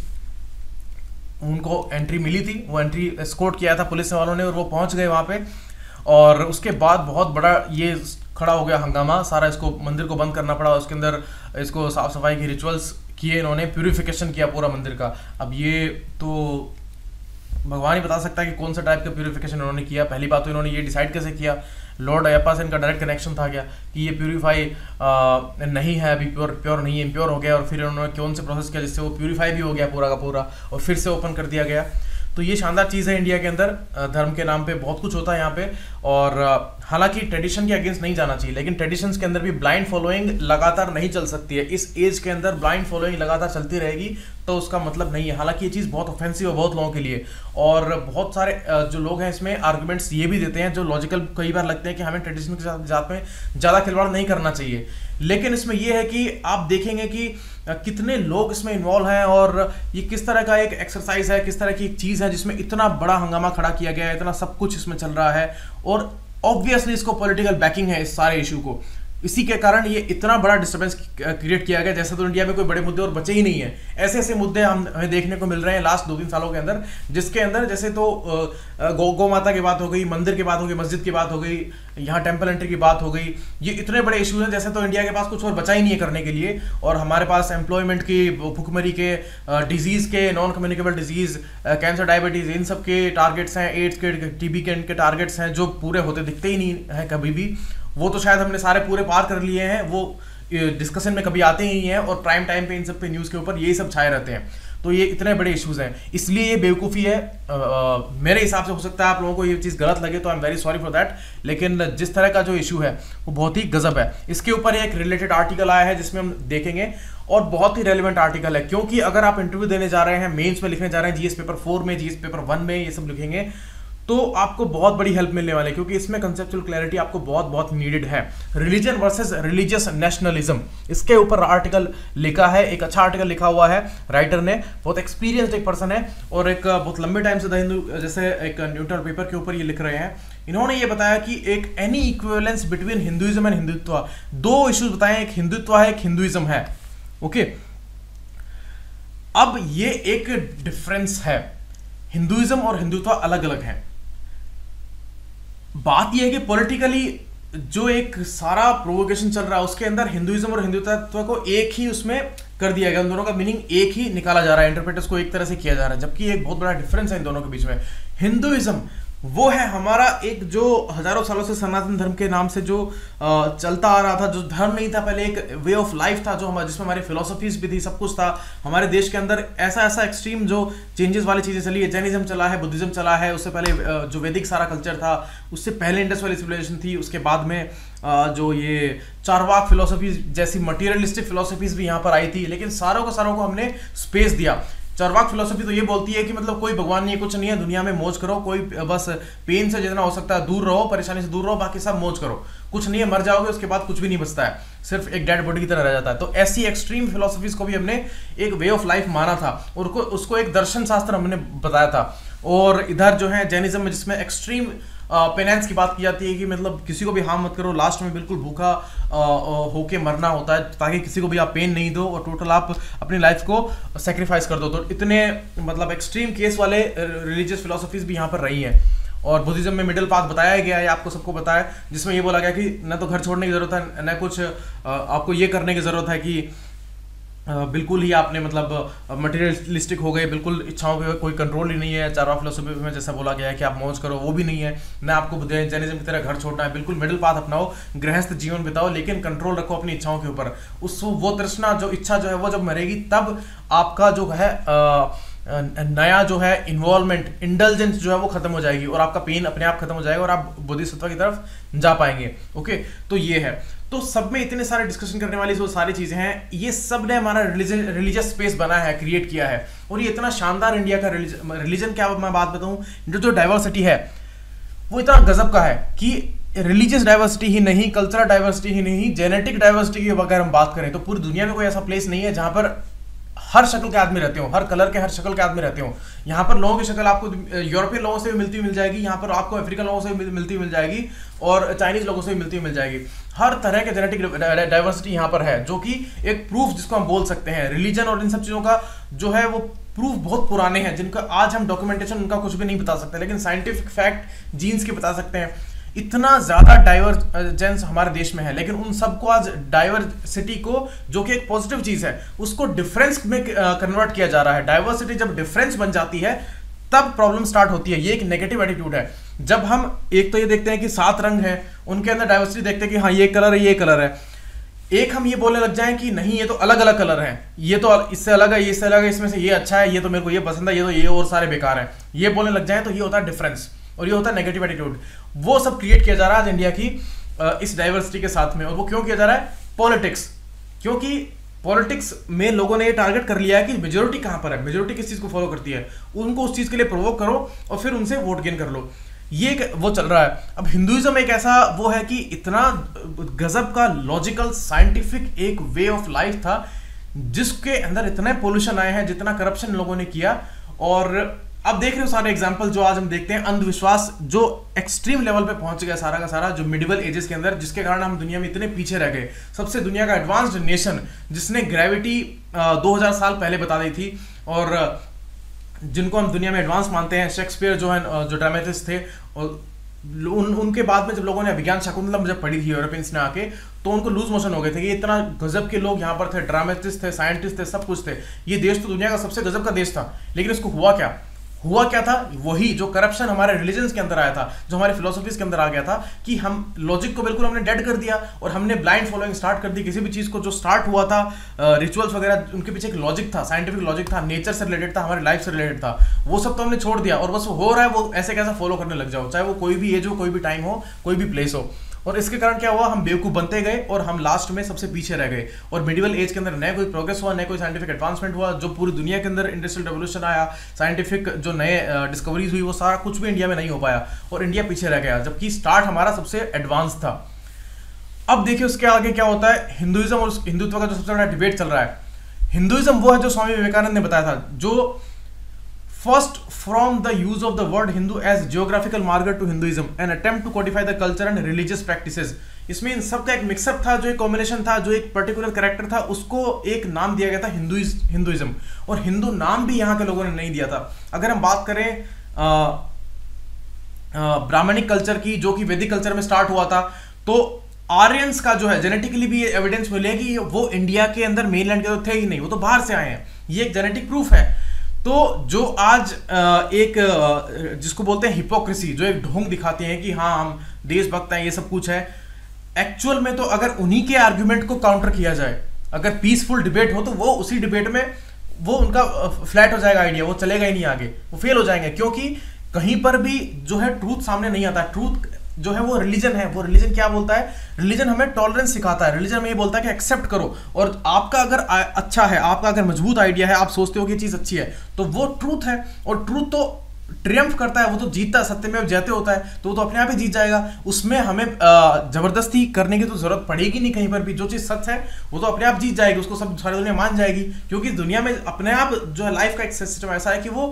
उनको एंट्री मिली थी, वो एंट्री एस्कॉर्ट किया था पुलिस वालों ने और वो पहुँच गए वहाँ पर। और उसके बाद बहुत बड़ा ये खड़ा हो गया हंगामा सारा, इसको मंदिर को बंद करना पड़ा, उसके अंदर इसको साफ सफाई की रिचुअल्स किए इन्होंने, प्यूरिफिकेशन किया पूरा मंदिर का। अब ये तो भगवान ही बता सकता है कि कौन सा टाइप का प्यूरिफिकेशन इन्होंने किया। पहली बात तो इन्होंने ये डिसाइड कैसे किया, लॉर्ड अयप्पा से इनका डायरेक्ट कनेक्शन था क्या कि ये प्यूरीफाई नहीं है अभी, प्योर प्योर नहीं है, इम्प्योर हो गया, और फिर उन्होंने कौन से प्रोसेस किया जिससे वो प्यूरीफाई भी हो गया पूरा का पूरा और फिर से ओपन कर दिया गया। तो ये शानदार चीज़ है इंडिया के अंदर, धर्म के नाम पे बहुत कुछ होता है यहाँ पे। और हालांकि ट्रेडिशन के अगेंस्ट नहीं जाना चाहिए, लेकिन ट्रेडिशंस के अंदर भी ब्लाइंड फॉलोइंग लगातार नहीं चल सकती है। इस एज के अंदर ब्लाइंड फॉलोइंग लगातार चलती रहेगी तो उसका मतलब नहीं है। हालांकि ये चीज़ बहुत ऑफेंसिव है बहुत लोगों के लिए, और बहुत सारे जो लोग हैं इसमें आर्गूमेंट्स ये भी देते हैं जो लॉजिकल कई बार लगते हैं कि हमें ट्रेडिशन के साथ जात में ज़्यादा खिलवाड़ नहीं करना चाहिए। लेकिन इसमें यह है कि आप देखेंगे कि कितने लोग इसमें इन्वॉल्व हैं और ये किस तरह का एक एक्सरसाइज है, किस तरह की एक चीज़ है जिसमें इतना बड़ा हंगामा खड़ा किया गया है, इतना सब कुछ इसमें चल रहा है। और ऑब्वियसली इसको पॉलिटिकल बैकिंग है इस सारे इशू को, इसी के कारण ये इतना बड़ा डिस्टर्बेंस क्रिएट किया गया। जैसे तो इंडिया में कोई बड़े मुद्दे और बचे ही नहीं है, ऐसे ऐसे मुद्दे हम हमें देखने को मिल रहे हैं लास्ट दो तीन सालों के अंदर, जिसके अंदर जैसे तो गौ गौ माता की बात हो गई, मंदिर की बात हो गई, मस्जिद की बात हो गई, यहाँ टेम्पल एंट्री की बात हो गई। ये इतने बड़े इश्यूज हैं जैसे तो इंडिया के पास कुछ और बचा ही नहीं है करने के लिए। और हमारे पास एम्प्लॉयमेंट की, भुखमरी के, डिजीज़ के, non communicable disease, cancer, diabetes, इन सब के टारगेट्स हैं, एड्स के, टीबी के, इनके टारगेट्स हैं जो पूरे होते दिखते ही नहीं हैं कभी भी। वो तो शायद हमने सारे पूरे पार कर लिए हैं, वो डिस्कशन में कभी आते ही नहीं हैं और प्राइम टाइम पे इन सब पे न्यूज़ के ऊपर यही सब छाए रहते हैं। तो ये इतने बड़े इश्यूज़ हैं, इसलिए ये बेवकूफ़ी है। आ, आ, मेरे हिसाब से हो सकता है आप लोगों को ये चीज़ गलत लगे तो I am very sorry for that, लेकिन जिस तरह का जो इशू है वो बहुत ही गजब है। इसके ऊपर एक रिलेटेड आर्टिकल आया है जिसमें हम देखेंगे और बहुत ही रेलिवेंट आर्टिकल है, क्योंकि अगर आप इंटरव्यू देने जा रहे हैं, मेन्स में लिखने जा रहे हैं, जीएस पेपर फोर में, जीएस पेपर वन में ये सब लिखेंगे तो आपको बहुत बड़ी हेल्प मिलने वाली है, क्योंकि इसमें कंसेप्चुअल क्लैरिटी आपको बहुत बहुत नीडेड है। रिलीजन वर्सेस रिलीजियस नेशनलिज्म, इसके ऊपर आर्टिकल लिखा है, एक अच्छा आर्टिकल लिखा हुआ है राइटर ने, बहुत एक्सपीरियंस्ड एक पर्सन है और एक बहुत लंबे टाइम से द हिंदू जैसे एक न्यूट्रल पेपर के ऊपर ये लिख रहे हैं। इन्होंने ये बताया कि एक any equivalence between Hinduism and Hindutva, दो इश्यूज बताए, एक हिंदुत्व है एक हिंदुइज्म है। ओके, अब ये एक डिफरेंस है, हिंदुइज्म और हिंदुत्व अलग अलग हैं। बात यह है कि पॉलिटिकली जो एक सारा प्रोवोकेशन चल रहा है उसके अंदर हिंदुइज्म और हिंदुत्व को एक ही उसमें कर दिया गया, उन दोनों का मीनिंग एक ही निकाला जा रहा है, इंटरप्रेटर्स को एक तरह से किया जा रहा है, जबकि एक बहुत बड़ा डिफरेंस है इन दोनों के बीच में। हिंदुइज्म वो है हमारा एक जो हजारों सालों से सनातन धर्म के नाम से जो चलता आ रहा था, जो धर्म नहीं था पहले, एक वे ऑफ लाइफ था जो हमारे, जिसमें हमारी फिलोसफीज भी थी, सब कुछ था। हमारे देश के अंदर ऐसा ऐसा एक्सट्रीम जो चेंजेस वाली चीज़ें चली है, जैनिज्म चला है, बुद्धिज्म चला है, उससे पहले जो वैदिक सारा कल्चर था, उससे पहले इंडस वाली सिविलाइजेशन थी, उसके बाद में जो ये चारवाक फिलोसफीज जैसी मटीरियलिस्टिक फिलोसफीज भी यहाँ पर आई थी, लेकिन सारों का सारों को हमने स्पेस दिया। चारवाक फिलोसफी तो ये बोलती है कि मतलब कोई भगवान नहीं है, कुछ नहीं है, दुनिया में मौज करो, कोई बस पेन से जितना हो सकता है दूर रहो, परेशानी से दूर रहो, बाकी सब मौज करो, कुछ नहीं है, मर जाओगे, उसके बाद कुछ भी नहीं बचता है, सिर्फ एक डेड बॉडी की तरह रह जाता है। तो ऐसी एक्सट्रीम फिलोसफीज को भी हमने एक वे ऑफ लाइफ माना था और उसको एक दर्शन शास्त्र हमने बताया था। और इधर जो है जैनिज्म में, जिसमें एक्सट्रीम पेनेंस की बात की जाती है कि मतलब किसी को भी हार्म मत करो, लास्ट में बिल्कुल भूखा होके मरना होता है ताकि किसी को भी आप पेन नहीं दो और टोटल आप अपनी लाइफ को सेक्रीफाइस कर दो। तो इतने मतलब एक्सट्रीम केस वाले रिलीजियस फिलोसफीज भी यहाँ पर रही हैं। और बुद्धिज्म में मिडिल पाथ बताया गया है, आपको सबको पता है, जिसमें ये बोला गया कि न तो घर छोड़ने की ज़रूरत है, न कुछ आपको ये करने की ज़रूरत है कि बिल्कुल ही आपने मतलब मटेरियलिस्टिक हो गए, बिल्कुल इच्छाओं पे कोई कंट्रोल ही नहीं है। चारवा फिलोसफी में जैसा बोला गया है कि आप मौज करो, वो भी नहीं है, ना आपको जैनिज्म की तरह घर छोड़ना है, बिल्कुल मिडिल पाथ अपनाओ, गृहस्थ जीवन बिताओ, लेकिन कंट्रोल रखो अपनी इच्छाओं के ऊपर। उस वो तृष्णा जो इच्छा जो है वो जब मरेगी तब आपका जो है आ, नया जो है इन्वॉल्वमेंट, इंडल्जेंस जो है वो खत्म हो जाएगी और आपका पेन अपने आप खत्म हो जाएगा और आप बोधिसत्व की तरफ जा पाएंगे। ओके, तो ये है। तो सब में इतने सारे डिस्कशन करने वाली जो सारी चीजें हैं, ये सब ने हमारा रिलीजियस स्पेस बना है, क्रिएट किया है। और ये इतना शानदार इंडिया का रिलीजन, क्या मैं बात बताऊं, जो जो डाइवर्सिटी है वो इतना गजब का है कि रिलीजियस डाइवर्सिटी ही नहीं, कल्चरल डाइवर्सिटी ही नहीं, जेनेटिक डाइवर्सिटी की अगर हम बात करें तो पूरी दुनिया में कोई ऐसा प्लेस नहीं है जहां पर हर शक्ल के आदमी रहते हो, हर कलर के, हर शक्ल के आदमी रहते हो। यहाँ पर लोगों की शक्ल आपको यूरोपियन लोगों से भी मिलती मिल जाएगी, यहाँ पर आपको अफ्रीकन लोगों से भी मिलती मिल जाएगी और चाइनीज लोगों से भी मिलती मिल जाएगी। हर तरह के जेनेटिक डाइवर्सिटी यहाँ पर है, जो कि एक प्रूफ जिसको हम बोल सकते हैं। रिलीजन और इन सब चीज़ों का जो है वो प्रूफ बहुत पुराने हैं, जिनका आज हम डॉक्यूमेंटेशन उनका कुछ भी नहीं बता सकते, लेकिन साइंटिफिक फैक्ट जीन्स के बता सकते हैं। इतना ज्यादा डाइवर्जेंस हमारे देश में है, लेकिन उन सबको आज डाइवर्सिटी को, जो कि एक पॉजिटिव चीज है, उसको डिफरेंस में कन्वर्ट किया जा रहा है। डाइवर्सिटी जब डिफरेंस बन जाती है तब प्रॉब्लम स्टार्ट होती है। ये एक नेगेटिव एटीट्यूड है। जब हम एक तो ये देखते हैं कि सात रंग हैं, उनके अंदर डाइवर्सिटी देखते हैं कि हाँ ये कलर है, ये कलर है। एक हम ये बोलने लग जाए कि नहीं ये तो अलग अलग कलर हैं, ये तो इससे अलग है, ये इससे अलग है, इसमें से ये अच्छा है, ये तो मेरे को ये पसंद है, ये तो ये और सारे बेकार हैं, ये बोलने लग जाए तो ये होता है डिफरेंस और ये होता है नेगेटिव एटीट्यूड। वो सब क्रिएट किया जा रहा है आज इंडिया की इस डाइवर्सिटी के साथ में। और वो क्यों किया जा रहा है? पॉलिटिक्स। क्योंकि पॉलिटिक्स में लोगों ने ये टारगेट कर लिया है कि मेजोरिटी कहाँ पर है, मेजोरिटी किस चीज़ को फॉलो करती है, उनको उस चीज़ के लिए प्रोवोक करो और फिर उनसे वोट गेन कर लो। ये एक, वो चल रहा है। अब हिंदुइज्म एक ऐसा वो है कि इतना गजब का लॉजिकल साइंटिफिक एक वे ऑफ लाइफ था, जिसके अंदर इतने पोल्यूशन आए हैं, जितना करप्शन लोगों ने किया। और आप देख रहे हो सारे एग्जाम्पल जो आज हम देखते हैं, अंधविश्वास जो एक्सट्रीम लेवल पे पहुंच गया सारा का सारा, जो मिडिवल एजेस के अंदर, जिसके कारण हम दुनिया में इतने पीछे रह गए। सबसे दुनिया का एडवांस्ड नेशन, जिसने ग्रेविटी दो हज़ार साल पहले बता दी थी और जिनको हम दुनिया में एडवांस मानते हैं। शेक्सपियर जो है, जो ड्रामेटिस्ट थे, और उन, उनके बाद में जब लोगों ने अभिज्ञान शाकुंतलम जब पढ़ी थी यूरोपियंस ने आके, तो उनको लूज मोशन हो गए थे कि इतना गजब के लोग यहाँ पर थे, ड्रामेटिस्ट थे, साइंटिस्ट थे, सब कुछ थे। ये देश तो दुनिया का सबसे गजब का देश था, लेकिन इसको हुआ क्या? हुआ क्या था? वही जो करप्शन हमारे रिलीजन्स के अंदर आया था, जो हमारे फिलोसफीज के अंदर आ गया था, कि हम लॉजिक को बिल्कुल हमने डेड कर दिया और हमने ब्लाइंड फॉलोइंग स्टार्ट कर दी किसी भी चीज़ को। जो स्टार्ट हुआ था रिचुअल्स वगैरह, उनके पीछे एक लॉजिक था, साइंटिफिक लॉजिक था, नेचर से रिलेटेड था, हमारे लाइफ से रिलेटेड था। वो सब तो हमने छोड़ दिया और बस हो रहा है वो ऐसे कैसा फॉलो करने लग जाओ, चाहे वो कोई भी एज हो, कोई भी टाइम हो, कोई भी प्लेस हो। और इसके कारण क्या हुआ? हम बेवकूफ़ बनते गए और हम लास्ट में सबसे पीछे रह गए। और मिडिवल एज के अंदर न कोई प्रोग्रेस हुआ, न कोई साइंटिफिक एडवांसमेंट हुआ। जो पूरी दुनिया के अंदर इंडस्ट्रियल रेवोल्यूशन आया, साइंटिफिक जो नए डिस्कवरीज हुई, वो सारा कुछ भी इंडिया में नहीं हो पाया और इंडिया पीछे रह गया, जबकि स्टार्ट हमारा सबसे एडवांस था। अब देखिए उसके आगे क्या होता है। हिंदुइज्म और हिंदुत्व का जो सबसे बड़ा डिबेट चल रहा है, हिंदुइज्म वो है जो स्वामी विवेकानंद ने बताया था, जो First, from the use of the word Hindu as geographical marker to Hinduism, an attempt to codify the culture and religious practices. इसमें इन सब का एक मिक्सअप था, जो एक कॉम्बिनेशन था, जो एक पर्टिकुलर कैरेक्टर था, उसको एक नाम दिया गया था हिंदुइज्म। और हिंदू नाम भी यहाँ के लोगों ने नहीं दिया था। अगर हम बात करें ब्राह्मणिक कल्चर की, जो कि वैदिक कल्चर में स्टार्ट हुआ था, तो आर्यंस का जो है जेनेटिकली भी एविडेंस मिले कि वो इंडिया के अंदर मेनलैंड के तो थे ही नहीं, वो तो बाहर से आए हैं। ये एक जेनेटिक प्रूफ है। तो जो आज एक जिसको बोलते हैं हिपोक्रेसी, जो एक ढोंग दिखाते हैं कि हाँ हम देशभक्त हैं, ये सब कुछ है, एक्चुअल में तो अगर उन्हीं के आर्ग्यूमेंट को काउंटर किया जाए, अगर पीसफुल डिबेट हो, तो वो उसी डिबेट में वो उनका फ्लैट हो जाएगा आइडिया, वो चलेगा ही नहीं आगे, वो फेल हो जाएंगे। क्योंकि कहीं पर भी जो है ट्रूथ सामने नहीं आता। ट्रूथ जो है वो रिलीजन है। वो रिलीजन क्या बोलता है? रिलीजन हमें टॉलरेंस सिखाता है। रिलीजन में ये बोलता है कि एक्सेप्ट करो, और आपका अगर अच्छा है, आपका अगर मजबूत आइडिया है, आप सोचते हो कि चीज़ अच्छी है, तो वो ट्रूथ है। और ट्रूथ तो ट्रियम्फ करता है, वो तो जीतता है, सत्य में जयते होता है, तो वो तो अपने आप ही जीत जाएगा। उसमें हमें जबरदस्ती करने की तो जरूरत पड़ेगी नहीं। कहीं पर भी जो चीज़ सच है वो तो अपने आप जीत जाएगी, उसको सब सारी दुनिया मान जाएगी, क्योंकि दुनिया में अपने आप जो है लाइफ का एक सिस्टम ऐसा है कि वो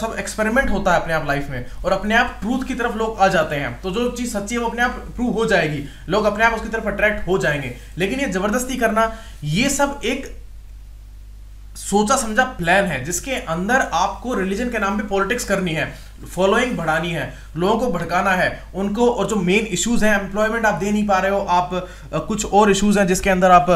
सब एक्सपेरिमेंट होता है अपने आप लाइफ में, और अपने आप ट्रूथ की तरफ लोग आ जाते हैं। तो जो चीज़ सच्ची है वो अपने आप प्रूव हो जाएगी, लोग अपने आप उसकी तरफ अट्रैक्ट हो जाएंगे। लेकिन ये जबरदस्ती करना, ये सब एक सोचा समझा प्लान है, जिसके अंदर आपको रिलीजन के नाम पे पॉलिटिक्स करनी है। फॉलोइंग बढ़ानी है, लोगों को भड़काना है उनको, और जो मेन इश्यूज हैं एम्प्लॉयमेंट आप दे नहीं पा रहे हो, आप कुछ और इश्यूज हैं जिसके अंदर आप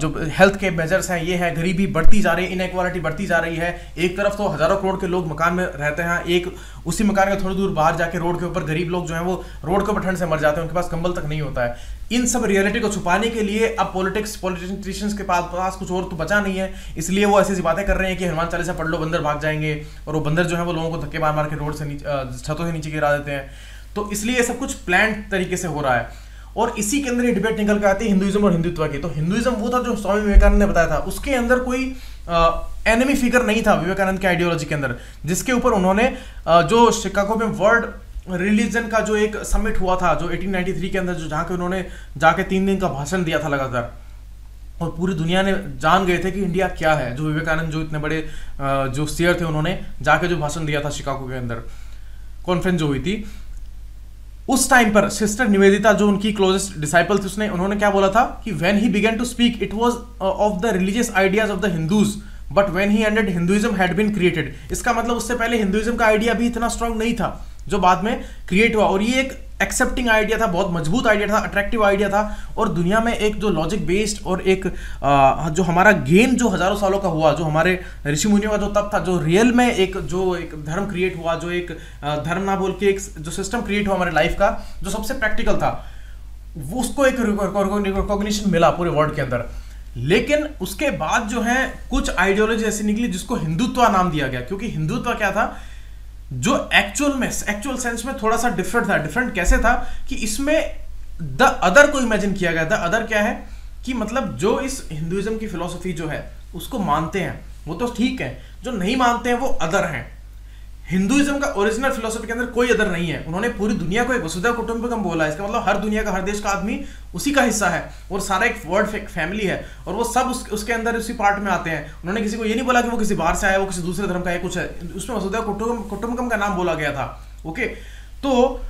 जो हेल्थ के मेजर्स हैं ये है, गरीबी बढ़ती जा रही है, इनइक्वालिटी बढ़ती जा रही है। एक तरफ तो हज़ारों करोड़ के लोग मकान में रहते हैं, एक उसी मकान के थोड़ी दूर बाहर जाके रोड के ऊपर गरीब लोग जो हैं वो रोड के ऊपर ठंड से मर जाते हैं, उनके पास कंबल तक नहीं होता है। इन सब रियलिटी को छुपाने के लिए अब पॉलिटिक्स पॉलिटिशियंस के पास पास कुछ और तो बचा नहीं है, इसलिए वो ऐसी ऐसी बातें कर रहे हैं कि हनुमान चालीसा पढ़ लो बंदर भाग जाएंगे, और वो बंदर जो है वो लोगों को धक्के मार मार के रोड से छतों से नीचे गिरा देते हैं। तो इसलिए सब कुछ प्लान तरीके से हो रहा है, और इसी के अंदर ये डिबेट निकल के आती है हिंदुइज्म और हिंदुत्व की। तो हिंदुइज्म वो था जो स्वामी विवेकानंद ने बताया था, उसके अंदर कोई एनिमी फिगर नहीं था विवेकानंद के आइडियोलॉजी के अंदर, जिसके ऊपर उन्होंने जो शिकागो में वर्ल्ड रिलीजन का जो एक समिट हुआ था जो अठारह तिरानवे के अंदर, जो जहाँ के उन्होंने जाके तीन दिन का भाषण दिया था लगातार, और पूरी दुनिया ने जान गए थे कि इंडिया क्या है, जो विवेकानंद जो इतने बड़े जो शेयर थे उन्होंने जाके जो भाषण दिया था शिकागो के अंदर, कॉन्फ्रेंस जो हुई थी उस टाइम पर। सिस्टर निवेदिता जो उनकी क्लोजेस्ट डिसाइपल थी, उसने उन्होंने क्या बोला था कि when he began to speak it was of the religious ideas of the Hindus, but when he ended Hinduism had been created. इसका मतलब उससे पहले हिंदुइज्म का आइडिया भी इतना स्ट्रांग नहीं था जो बाद में क्रिएट हुआ, और ये एक एक्सेप्टिंग आइडिया था, बहुत मजबूत आइडिया था, अट्रैक्टिव आइडिया था, और दुनिया में एक जो लॉजिक बेस्ड और एक आ, जो हमारा गेन जो हजारों सालों का हुआ, जो हमारे ऋषि मुनियों का जो तप था, जो रियल में एक जो एक धर्म क्रिएट हुआ, जो एक धर्म ना बोल के एक जो सिस्टम क्रिएट हुआ हमारे लाइफ का जो सबसे प्रैक्टिकल था, वो उसको एक रिकॉग्निशन मिला पूरे वर्ल्ड के अंदर। लेकिन उसके बाद जो है कुछ आइडियोलॉजी ऐसी निकली जिसको हिंदुत्व नाम दिया गया, क्योंकि हिंदुत्व क्या था जो एक्चुअल में एक्चुअल सेंस में थोड़ा सा डिफरेंट था। डिफरेंट कैसे था कि इसमें द अदर को इमेजिन किया गया। द अदर क्या है कि मतलब जो इस हिंदुइज्म की फिलॉसफी जो है उसको मानते हैं वो तो ठीक है, जो नहीं मानते हैं वो अदर हैं। हिंदुइज्म का ओरिजिनल फिलॉसफी के अंदर कोई अदर नहीं है। उन्होंने पूरी दुनिया को एक वसुधैव कुटुंबकम बोला है, इसका मतलब हर दुनिया का हर देश का आदमी उसी का हिस्सा है और सारा एक वर्ल्ड फैमिली है, और वो सब उस, उसके अंदर उसी पार्ट में आते हैं। उन्होंने किसी को ये नहीं बोला कि वो किसी बाहर से आया, वो किसी दूसरे धर्म का है, कुछ है। उसमें वसुधैव कुटुंबकम कुटुंबकम का नाम बोला गया था। ओके, तो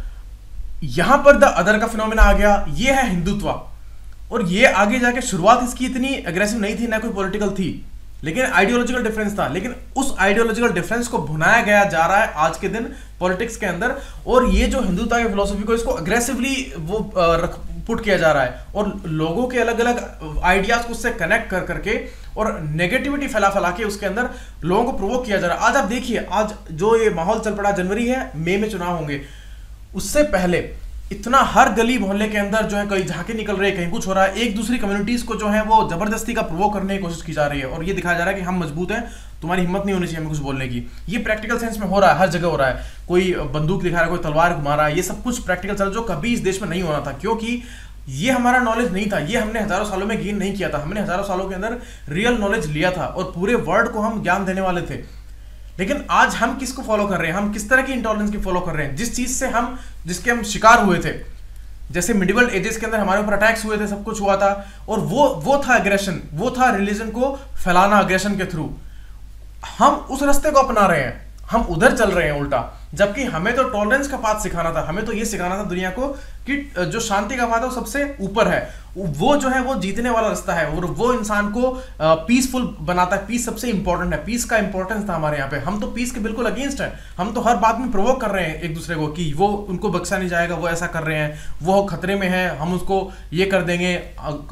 यहाँ पर द अदर का फिनोमेना आ गया। ये है हिंदुत्व, और ये आगे जाके शुरुआत इसकी इतनी एग्रेसिव नहीं थी, ना कोई पॉलिटिकल थी, लेकिन आइडियोलॉजिकल डिफरेंस था। लेकिन उस आइडियोलॉजिकल डिफरेंस को भुनाया गया जा रहा है आज के दिन पॉलिटिक्स के अंदर, और ये जो हिंदुता की फिलॉसफी को इसको अग्रेसिवली वो रख पुट किया जा रहा है, और लोगों के अलग अलग आइडियाज को उससे कनेक्ट कर करके और नेगेटिविटी फैला फैला के उसके अंदर लोगों को प्रोवोक किया जा रहा है। आज आप देखिए, आज जो ये माहौल चल पड़ा, जनवरी है, मई में चुनाव होंगे, उससे पहले इतना हर गली मोहल्ले के अंदर जो है कहीं झांके निकल रहे, कहीं कुछ हो रहा है, एक दूसरी कम्युनिटीज को जो है वो जबरदस्ती का प्रोवोक करने की कोशिश की जा रही है, और ये दिखाया जा रहा है कि हम मजबूत हैं, तुम्हारी हिम्मत नहीं होनी चाहिए हमें कुछ बोलने की। ये प्रैक्टिकल सेंस में हो रहा है, हर जगह हो रहा है, कोई बंदूक दिखा रहा है, कोई तलवार घुमा रहा है, ये सब कुछ प्रैक्टिकल चल रहा है जो कभी इस देश में नहीं होना था, क्योंकि ये हमारा नॉलेज नहीं था, ये हमने हजारों सालों में गेन नहीं किया था। हमने हजारों सालों के अंदर रियल नॉलेज लिया था और पूरे वर्ल्ड को हम ज्ञान देने वाले थे, लेकिन आज हम किसको फॉलो कर रहे हैं, हम किस तरह की इंटॉलरेंस की फॉलो कर रहे हैं, जिस चीज से हम जिसके हम शिकार हुए थे, जैसे मिडिवल एजेस के अंदर हमारे ऊपर अटैक्स हुए थे, सब कुछ हुआ था, और वो वो था एग्रेशन, वो था रिलीजन को फैलाना एग्रेशन के थ्रू। हम उस रास्ते को अपना रहे हैं, हम उधर चल रहे हैं उल्टा, जबकि हमें तो टॉलरेंस का पाथ सिखाना था, हमें तो ये सिखाना था दुनिया को कि जो शांति का पाथ है वो सबसे ऊपर है, वो जो है वो जीतने वाला रास्ता है, और वो इंसान को पीसफुल बनाता है। पीस सबसे इंपॉर्टेंट है, पीस का इंपॉर्टेंस था हमारे यहाँ पे। हम तो पीस के बिल्कुल अगेंस्ट है, हम तो हर बात में प्रोवोक कर रहे हैं एक दूसरे को कि वो उनको बख्शा नहीं जाएगा, वो ऐसा कर रहे हैं, वो खतरे में है, हम उसको ये कर देंगे,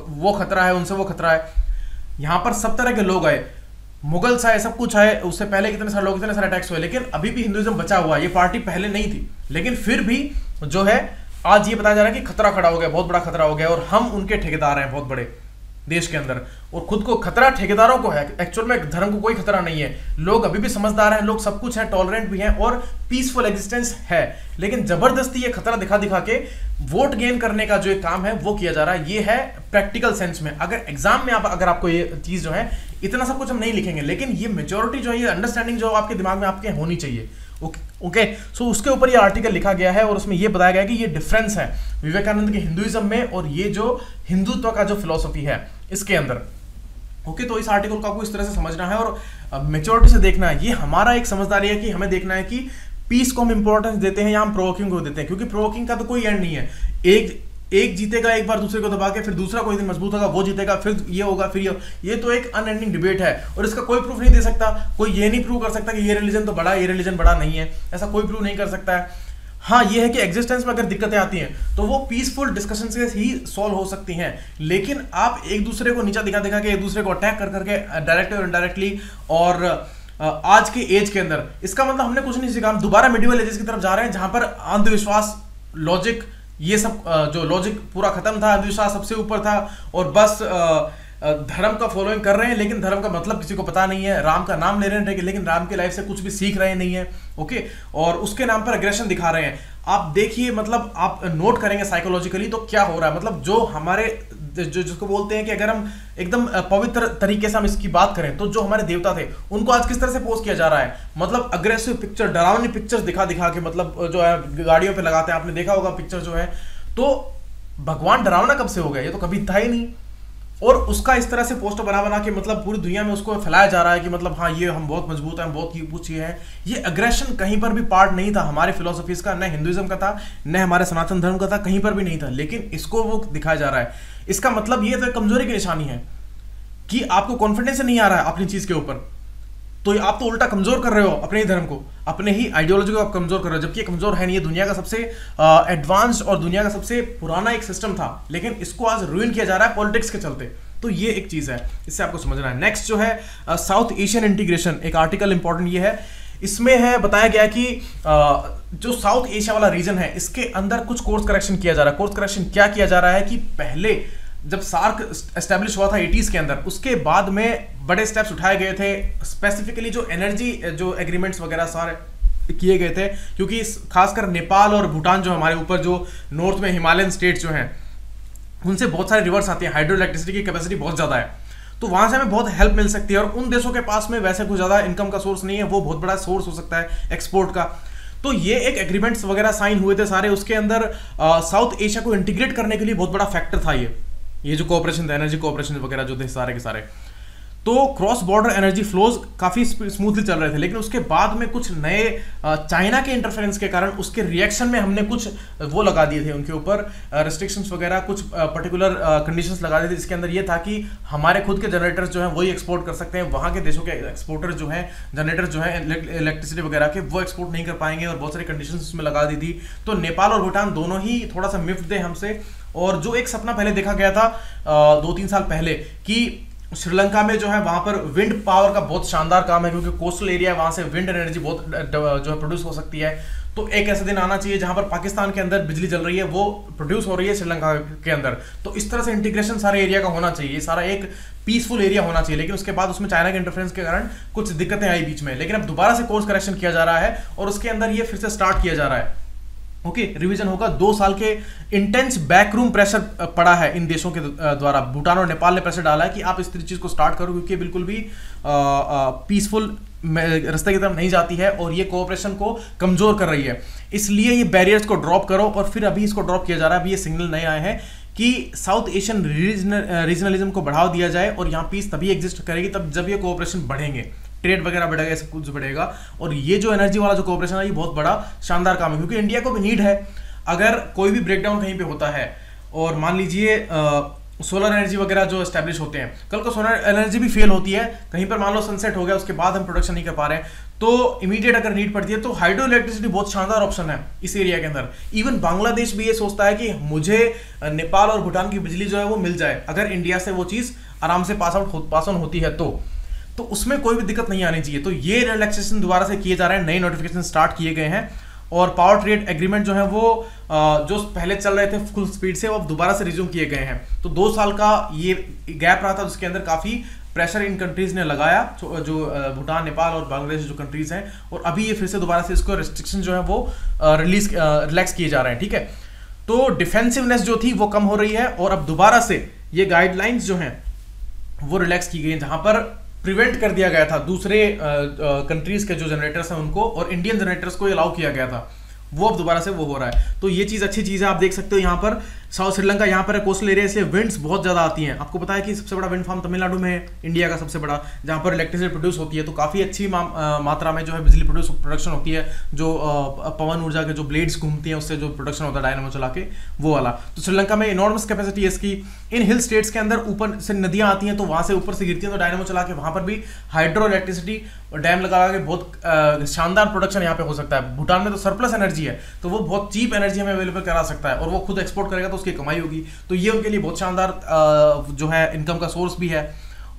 वो खतरा है उनसे, वो खतरा है। यहाँ पर सब तरह के लोग आए, मुगल्स आए, सब कुछ आए, उससे पहले कितने सारे लोग, इतने सारे अटैक्स हुए, लेकिन अभी भी हिंदुइज्म बचा हुआ है। ये पार्टी पहले नहीं थी, लेकिन फिर भी जो है आज ये बताया जा रहा है कि खतरा खड़ा हो गया, बहुत बड़ा खतरा हो गया, और हम उनके ठेकेदार हैं बहुत बड़े देश के अंदर, और खुद को खतरा ठेकेदारों को है। एक्चुअल में धर्म को कोई खतरा नहीं है, लोग अभी भी समझदार हैं, लोग सब कुछ है, टॉलरेंट भी हैं, और पीसफुल एग्जिस्टेंस है, लेकिन जबरदस्ती ये खतरा दिखा दिखा के वोट गेन करने का जो एक काम है वो किया जा रहा है। ये है प्रैक्टिकल सेंस में। अगर एग्जाम में आप अगर आपको ये चीज जो है, इतना सब कुछ हम नहीं लिखेंगे, लेकिन ये मेजोरिटी जो है, ये अंडरस्टैंडिंग जो आपके दिमाग में आपके होनी चाहिए। ओके ओके सो उसके ऊपर ये आर्टिकल लिखा गया है, और उसमें ये बताया गया है कि ये डिफरेंस है विवेकानंद के हिंदुइज्म में और ये जो हिंदुत्व का जो फिलॉसफी है इसके अंदर। ओके okay, तो इस आर्टिकल को आपको इस तरह से समझना है और मेच्योरिटी से देखना है। ये हमारा एक समझदारी है कि हमें देखना है कि पीस को हम इंपॉर्टेंस देते हैं या हम प्रोवोकिंग को देते हैं, क्योंकि प्रोवोकिंग का तो कोई एंड नहीं है। एक एक जीतेगा एक बार दूसरे को दबा के, फिर दूसरा कोई दिन मजबूत होगा वो जीतेगा, फिर ये होगा फिर ये होगा। ये तो एक अनएंडिंग डिबेट है और इसका कोई प्रूफ नहीं दे सकता, कोई ये नहीं प्रूव कर सकता कि ये रिलीजन तो बड़ा है ये रिलीजन बड़ा नहीं है, ऐसा कोई प्रूव नहीं कर सकता है। हाँ ये है कि एग्जिस्टेंस में अगर दिक्कतें आती हैं तो वो पीसफुल डिस्कशन से ही सॉल्व हो सकती हैं, लेकिन आप एक दूसरे को नीचा दिखा दिखा के एक दूसरे को अटैक कर करके डायरेक्ट और इनडायरेक्टली और आज के एज के अंदर, इसका मतलब हमने कुछ नहीं सीखा, हम दोबारा मिडिवल एजेस की तरफ जा रहे हैं जहाँ पर अंधविश्वास लॉजिक ये सब जो लॉजिक पूरा खत्म था, अंधविश्वास सबसे ऊपर था और बस धर्म का फॉलोइंग कर रहे हैं लेकिन धर्म का मतलब किसी को पता नहीं है, राम का नाम ले रहे हैं लेकिन राम की लाइफ से कुछ भी सीख रहे नहीं है, ओके, और उसके नाम पर एग्रेशन दिखा रहे हैं। आप देखिए मतलब आप नोट करेंगे साइकोलॉजिकली तो क्या हो रहा है, मतलब जो हमारे जो जिसको बोलते हैं कि अगर हम एकदम पवित्र तरीके से हम इसकी बात करें तो जो हमारे देवता थे उनको आज किस तरह से पोस्ट किया जा रहा है, मतलब अग्रेसिव पिक्चर डरावनी पिक्चर्स दिखा दिखा के, मतलब जो है गाड़ियों पे लगाते हैं, आपने देखा होगा पिक्चर जो है, तो भगवान डरावना कब से हो गया, ये तो कभी था ही नहीं। और उसका इस तरह से पोस्टर बना बना के मतलब पूरी दुनिया में उसको फैलाया जा रहा है कि मतलब हाँ ये हम बहुत मजबूत हैं, हम बहुत ही कुछ ये हैं। ये अग्रेशन कहीं पर भी पार्ट नहीं था हमारे फिलोसफीज का, न हिंदुइज्म का था न हमारे सनातन धर्म का था, कहीं पर भी नहीं था, लेकिन इसको वो दिखाया जा रहा है। इसका मतलब ये तो कमजोरी की निशानी है कि आपको कॉन्फिडेंस नहीं आ रहा है अपनी चीज के ऊपर, तो आप तो उल्टा कमजोर कर रहे हो अपने ही धर्म को, अपने ही आइडियोलॉजी को आप कमजोर कर रहे हो, जबकि ये कमजोर है नहीं, ये दुनिया का सबसे एडवांस्ड और दुनिया का सबसे पुराना एक सिस्टम था, लेकिन इसको आज रुइन किया जा रहा है पॉलिटिक्स के चलते। तो ये एक चीज है, इससे आपको समझना है। नेक्स्ट जो है साउथ एशियन इंटीग्रेशन, एक आर्टिकल इंपॉर्टेंट ये है, इसमें है बताया गया कि आ, जो साउथ एशिया वाला रीजन है इसके अंदर कुछ कोर्स करेक्शन किया जा रहा है। कोर्स करेक्शन क्या किया जा रहा है कि पहले जब सार्क एस्टेब्लिश हुआ था एटीज़ के अंदर, उसके बाद में बड़े स्टेप्स उठाए गए थे, स्पेसिफिकली जो एनर्जी जो एग्रीमेंट्स वगैरह सारे किए गए थे, क्योंकि खासकर नेपाल और भूटान जो हमारे ऊपर जो नॉर्थ में हिमालयन स्टेट जो हैं उनसे बहुत सारे रिवर्स आती हैं, हाइड्रो इलेक्ट्रिसिटी की कैपेसिटी बहुत ज़्यादा है, तो वहाँ से हमें बहुत हेल्प मिल सकती है। और उन देशों के पास में वैसे कुछ ज़्यादा इनकम का सोर्स नहीं है, वो बहुत बड़ा सोर्स हो सकता है एक्सपोर्ट का। तो ये एक एग्रीमेंट्स वगैरह साइन हुए थे सारे, उसके अंदर साउथ एशिया को इंटीग्रेट करने के लिए बहुत बड़ा फैक्टर था ये ये जो कोऑपरेशन था, एनर्जी कोऑपरेशन वगैरह जो थे सारे के सारे। तो क्रॉस बॉर्डर एनर्जी फ्लोज काफ़ी स्मूथली चल रहे थे, लेकिन उसके बाद में कुछ नए चाइना के इंटरफेरेंस के कारण उसके रिएक्शन में हमने कुछ वो लगा दिए थे उनके ऊपर, रिस्ट्रिक्शंस वगैरह कुछ पर्टिकुलर कंडीशंस लगा दिए थे, जिसके अंदर ये था कि हमारे खुद के जनरेटर्स जो हैं वही एक्सपोर्ट कर सकते हैं, वहाँ के देशों के एक्सपोर्टर जो हैं जनरेटर जो हैं इलेक्ट्रिसिटी वगैरह के वो एक्सपोर्ट नहीं कर पाएंगे, और बहुत सारी कंडीशन उसमें लगा दी थी। तो नेपाल और भूटान दोनों ही थोड़ा सा मिफ्ट थे हमसे, और जो एक सपना पहले देखा गया था दो तीन साल पहले कि श्रीलंका में जो है वहाँ पर विंड पावर का बहुत शानदार काम है, क्योंकि कोस्टल एरिया है, वहाँ से विंड एनर्जी बहुत जो है प्रोड्यूस हो सकती है। तो एक ऐसा दिन आना चाहिए जहाँ पर पाकिस्तान के अंदर बिजली जल रही है वो प्रोड्यूस हो रही है श्रीलंका के अंदर। तो इस तरह से इंटीग्रेशन सारे एरिया का होना चाहिए, सारा एक पीसफुल एरिया होना चाहिए, लेकिन उसके बाद उसमें चाइना के इंटरफेरेंस के कारण कुछ दिक्कतें आई बीच में, लेकिन अब दोबारा से कोर्स करेक्शन किया जा रहा है और उसके अंदर ये फिर से स्टार्ट किया जा रहा है। ओके okay, रिवीजन होगा। दो साल के इंटेंस बैकरूम प्रेशर पड़ा है इन देशों के द्वारा, भूटान और नेपाल ने प्रेशर डाला है कि आप इस चीज को स्टार्ट करो, क्योंकि बिल्कुल भी पीसफुल रास्ते की तरफ नहीं जाती है और ये कोऑपरेशन को कमजोर कर रही है, इसलिए ये बैरियर्स को ड्रॉप करो। और फिर अभी इसको ड्रॉप किया जा रहा है, अभी ये सिग्नल नए आए हैं कि साउथ एशियन रीजनलिज्म को बढ़ावा दिया जाए, और यहाँ पीस तभी एग्जिस्ट करेगी तब जब ये कोऑपरेशन बढ़ेंगे, ट्रेड वगैरह बढ़ेगा, सब कुछ बढ़ेगा। और ये जो एनर्जी वाला जो कोऑपरेशन है ये बहुत बड़ा शानदार काम है, क्योंकि इंडिया को भी नीड है। अगर कोई भी ब्रेकडाउन कहीं पे होता है और मान लीजिए सोलर एनर्जी वगैरह जो एस्टैब्लिश होते हैं, कल को सोलर एनर्जी भी फेल होती है कहीं पर, मान लो सनसेट हो गया, उसके बाद हम प्रोडक्शन नहीं कर पा रहे हैं, तो इमीडिएट अगर नीड पड़ती है तो हाइड्रो इलेक्ट्रिसिटी बहुत शानदार ऑप्शन है इस एरिया के अंदर। इवन बांग्लादेश भी ये सोचता है कि मुझे नेपाल और भूटान की बिजली जो है वो मिल जाए, अगर इंडिया से वो चीज़ आराम से पास आउट पास ऑन होती है तो तो उसमें कोई भी दिक्कत नहीं आनी चाहिए। तो ये रिलैक्सेशन दोबारा से किए जा रहे हैं, नए नोटिफिकेशन स्टार्ट किए गए हैं, और पावर ट्रेड एग्रीमेंट जो है वो जो पहले चल रहे थे फुल स्पीड से वो अब दोबारा से रिज्यूम किए गए हैं। तो दो साल का ये गैप रहा था, उसके अंदर काफ़ी प्रेशर इन कंट्रीज़ ने लगाया, जो भूटान, नेपाल और बांग्लादेश जो कंट्रीज़ हैं, और अभी ये फिर से दोबारा से इसको रिस्ट्रिक्शन जो है वो रिलीज रिलैक्स किए जा रहे हैं। ठीक है, तो डिफेंसिवनेस जो थी वो कम हो रही है, और अब दोबारा से ये गाइडलाइंस जो हैं वो रिलैक्स की गई हैं, जहाँ पर प्रिवेंट कर दिया गया था दूसरे कंट्रीज के जो जनरेटर्स हैं उनको, और इंडियन जनरेटर्स को अलाउ किया गया था। वो अब दोबारा से वो हो रहा है। तो ये चीज़ अच्छी चीज़ है। आप देख सकते हो यहाँ पर साउथ श्रीलंका यहाँ पर कोस्टल एरिया से विंड्स बहुत ज़्यादा आती हैं। आपको पता है कि सबसे बड़ा विंड फार्म तमिलनाडु में है, इंडिया का सबसे बड़ा, जहाँ पर इलेक्ट्रिसिटी प्रोड्यूस होती है। तो काफ़ी अच्छी मा, आ, मात्रा में जो है बिजली प्रोड्यूस प्रोडक्शन होती है, जो आ, पवन ऊर्जा के जो ब्लेड्स घूमती हैं उससे जो प्रोडक्शन होता है डायनामो चला के, वो वाला। तो श्रीलंका में इनॉर्मस कैपेसिटी है इसकी। इन हिल स्टेट्स के अंदर ऊपर से नदियाँ आती हैं तो वहाँ से ऊपर से गिरती हैं, तो डायनामो चला के वहाँ पर भी हाइड्रो इलेक्ट्रिसिटी डैम लगा के बहुत शानदार प्रोडक्शन यहाँ पे हो सकता है। भूटान में तो सरप्लस एनर्जी है, तो वो बहुत चीप एनर्जी हमें अवेलेबल करा सकता है और वो खुद एक्सपोर्ट करेगा तो उसकी कमाई होगी। तो ये उनके लिए बहुत शानदार जो है इनकम का सोर्स भी है।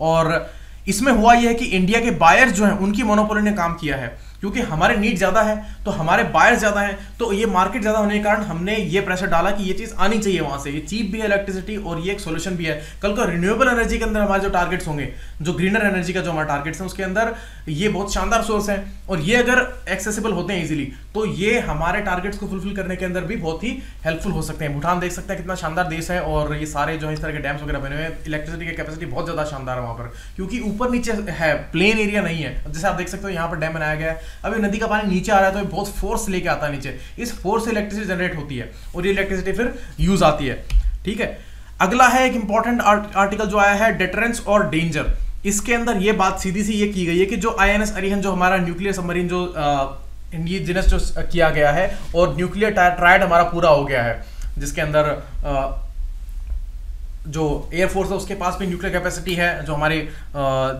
और इसमें हुआ यह है कि इंडिया के बायर्स जो हैं उनकी मोनोपोली ने काम किया है, क्योंकि हमारे नीड ज़्यादा है तो हमारे बायर्स ज़्यादा हैं, तो ये मार्केट ज़्यादा होने के कारण हमने ये प्रेशर डाला कि ये चीज़ आनी चाहिए वहाँ से। ये चीप भी है इलेक्ट्रिसिटी और ये एक सोल्यूशन भी है। कल को रिन्यूएबल एनर्जी के अंदर हमारे जो टारगेट्स होंगे, जो ग्रीनर एनर्जी का जो हमारे टारगेट्स हैं उसके अंदर ये बहुत शानदार सोर्स है। और ये अगर एक्सेसिबल होते हैं ईजिली तो ये हमारे टारगेट्स को फुलफिल करने के अंदर भी बहुत ही हेल्पफुल हो सकते हैं। भूटान देख सकते हैं कितना शानदार देश है, और ये सारे जो है इस तरह के डैम्स वगैरह बने हुए हैं। इलेक्ट्रिसिटी की कैपेसिटी बहुत ज़्यादा शानदार है वहाँ पर, क्योंकि ऊपर नीचे है, प्लेन एरिया नहीं है। जैसे आप देख सकते हो यहाँ पर डैम बनाया गया है। अब ये नदी का पानी नीचे आ रहा है तो ये बहुत फोर्स लेके आता है नीचे, इस फोर्स से इलेक्ट्रिसिटी जनरेट होती है और ये इलेक्ट्रिसिटी फिर यूज आती है। ठीक है, अगला है एक इंपॉर्टेंट आर्टिकल जो आया है, डेटरेंस और डेंजर। इसके अंदर ये बात सीधी सी ये की गई है कि जो आई एन एस अरिहंत जो हमारा न्यूक्लियर सबमरीन जो इंडिजिनस जो किया गया है और न्यूक्लियर ट्रायड हमारा पूरा हो गया है, जिसके अंदर आ, जो एयरफोर्स है उसके पास भी न्यूक्लियर कैपेसिटी है, जो हमारे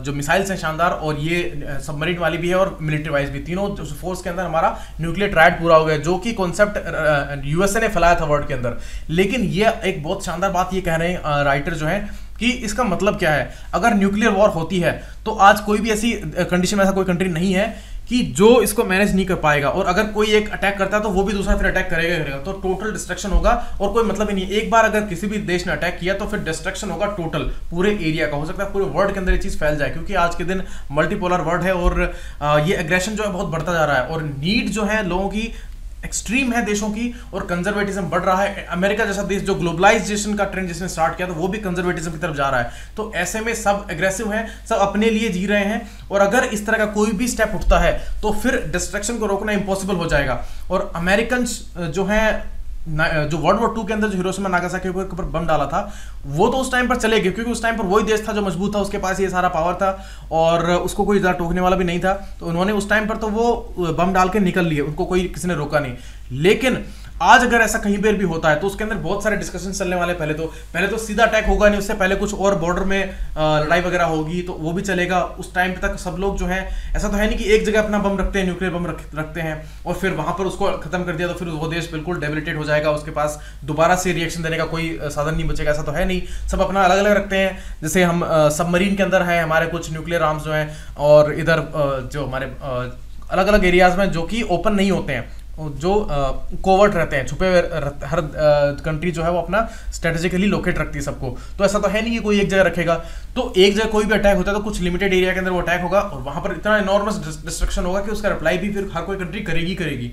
जो मिसाइल्स हैं शानदार, और ये सबमरीन वाली भी है और मिलिट्री वाइज भी, तीनों फोर्स के अंदर हमारा न्यूक्लियर ट्रायड पूरा हो गया, जो कि कॉन्सेप्ट यूएसए ने फैलाया था वर्ल्ड के अंदर। लेकिन ये एक बहुत शानदार बात ये कह रहे हैं राइटर जो है कि इसका मतलब क्या है, अगर न्यूक्लियर वॉर होती है तो आज कोई भी ऐसी कंडीशन में ऐसा कोई कंट्री नहीं है कि जो इसको मैनेज नहीं कर पाएगा, और अगर कोई एक अटैक करता है तो वो भी दूसरा फिर अटैक करेगा करेगा तो टोटल डिस्ट्रक्शन होगा और कोई मतलब ही नहीं। एक बार अगर किसी भी देश ने अटैक किया तो फिर डिस्ट्रक्शन होगा टोटल पूरे एरिया का, हो सकता है पूरे वर्ल्ड के अंदर ये चीज़ फैल जाए, क्योंकि आज के दिन मल्टीपोलर वर्ल्ड है और ये एग्रेशन जो है बहुत बढ़ता जा रहा है और नीड जो है लोगों की एक्सट्रीम है देशों की, और कंजर्वेटिज्म बढ़ रहा है। अमेरिका जैसा देश जो ग्लोबलाइजेशन का ट्रेंड जिसने स्टार्ट किया था वो भी कंजर्वेटिज्म की तरफ जा रहा है। तो ऐसे में सब एग्रेसिव हैं, सब अपने लिए जी रहे हैं, और अगर इस तरह का कोई भी स्टेप उठता है तो फिर डिस्ट्रक्शन को रोकना इम्पॉसिबल हो जाएगा। और अमेरिकन जो हैं जो वर्ल्ड वॉर टू के अंदर जो हिरोशिमा नागासाकी के ऊपर बम डाला था वो तो उस टाइम पर चले गए, क्योंकि उस टाइम पर वही देश था जो मजबूत था, उसके पास ये सारा पावर था और उसको कोई ज़्यादा टोकने वाला भी नहीं था, तो उन्होंने उस टाइम पर तो वो बम डाल के निकल लिए, उनको कोई किसी ने रोका नहीं। लेकिन आज अगर ऐसा कहीं पर भी होता है तो उसके अंदर बहुत सारे डिस्कशन चलने वाले। पहले तो पहले तो सीधा अटैक होगा नहीं, उससे पहले कुछ और बॉर्डर में लड़ाई वगैरह होगी तो वो भी चलेगा। उस टाइम तक सब लोग जो है, ऐसा तो है नहीं कि एक जगह अपना बम रखते हैं, न्यूक्लियर बम रख, रखते हैं और फिर वहां पर उसको खत्म कर दिया तो फिर वो देश बिल्कुल डेबिलिटेट हो जाएगा, उसके पास दोबारा से रिएक्शन देने का कोई साधन नहीं बचेगा, ऐसा तो है नहीं। सब अपना अलग अलग रखते हैं। जैसे हम सबमरीन के अंदर है हमारे कुछ न्यूक्लियर आर्म्स जो हैं, और इधर जो हमारे अलग अलग एरियाज में जो कि ओपन नहीं होते हैं, जो कोवर्ट रहते हैं, छुपे हुए, हर कंट्री जो है वो अपना स्ट्रेटेजिकली लोकेट रखती है सबको। तो ऐसा तो है नहीं कि कोई एक जगह रखेगा। तो एक जगह कोई भी अटैक होता है तो कुछ लिमिटेड एरिया के अंदर वो अटैक होगा और वहां पर इतना इनॉर्मस डिस्ट्रक्शन होगा कि उसका रिप्लाई भी फिर हर कोई कंट्री करेगी करेगी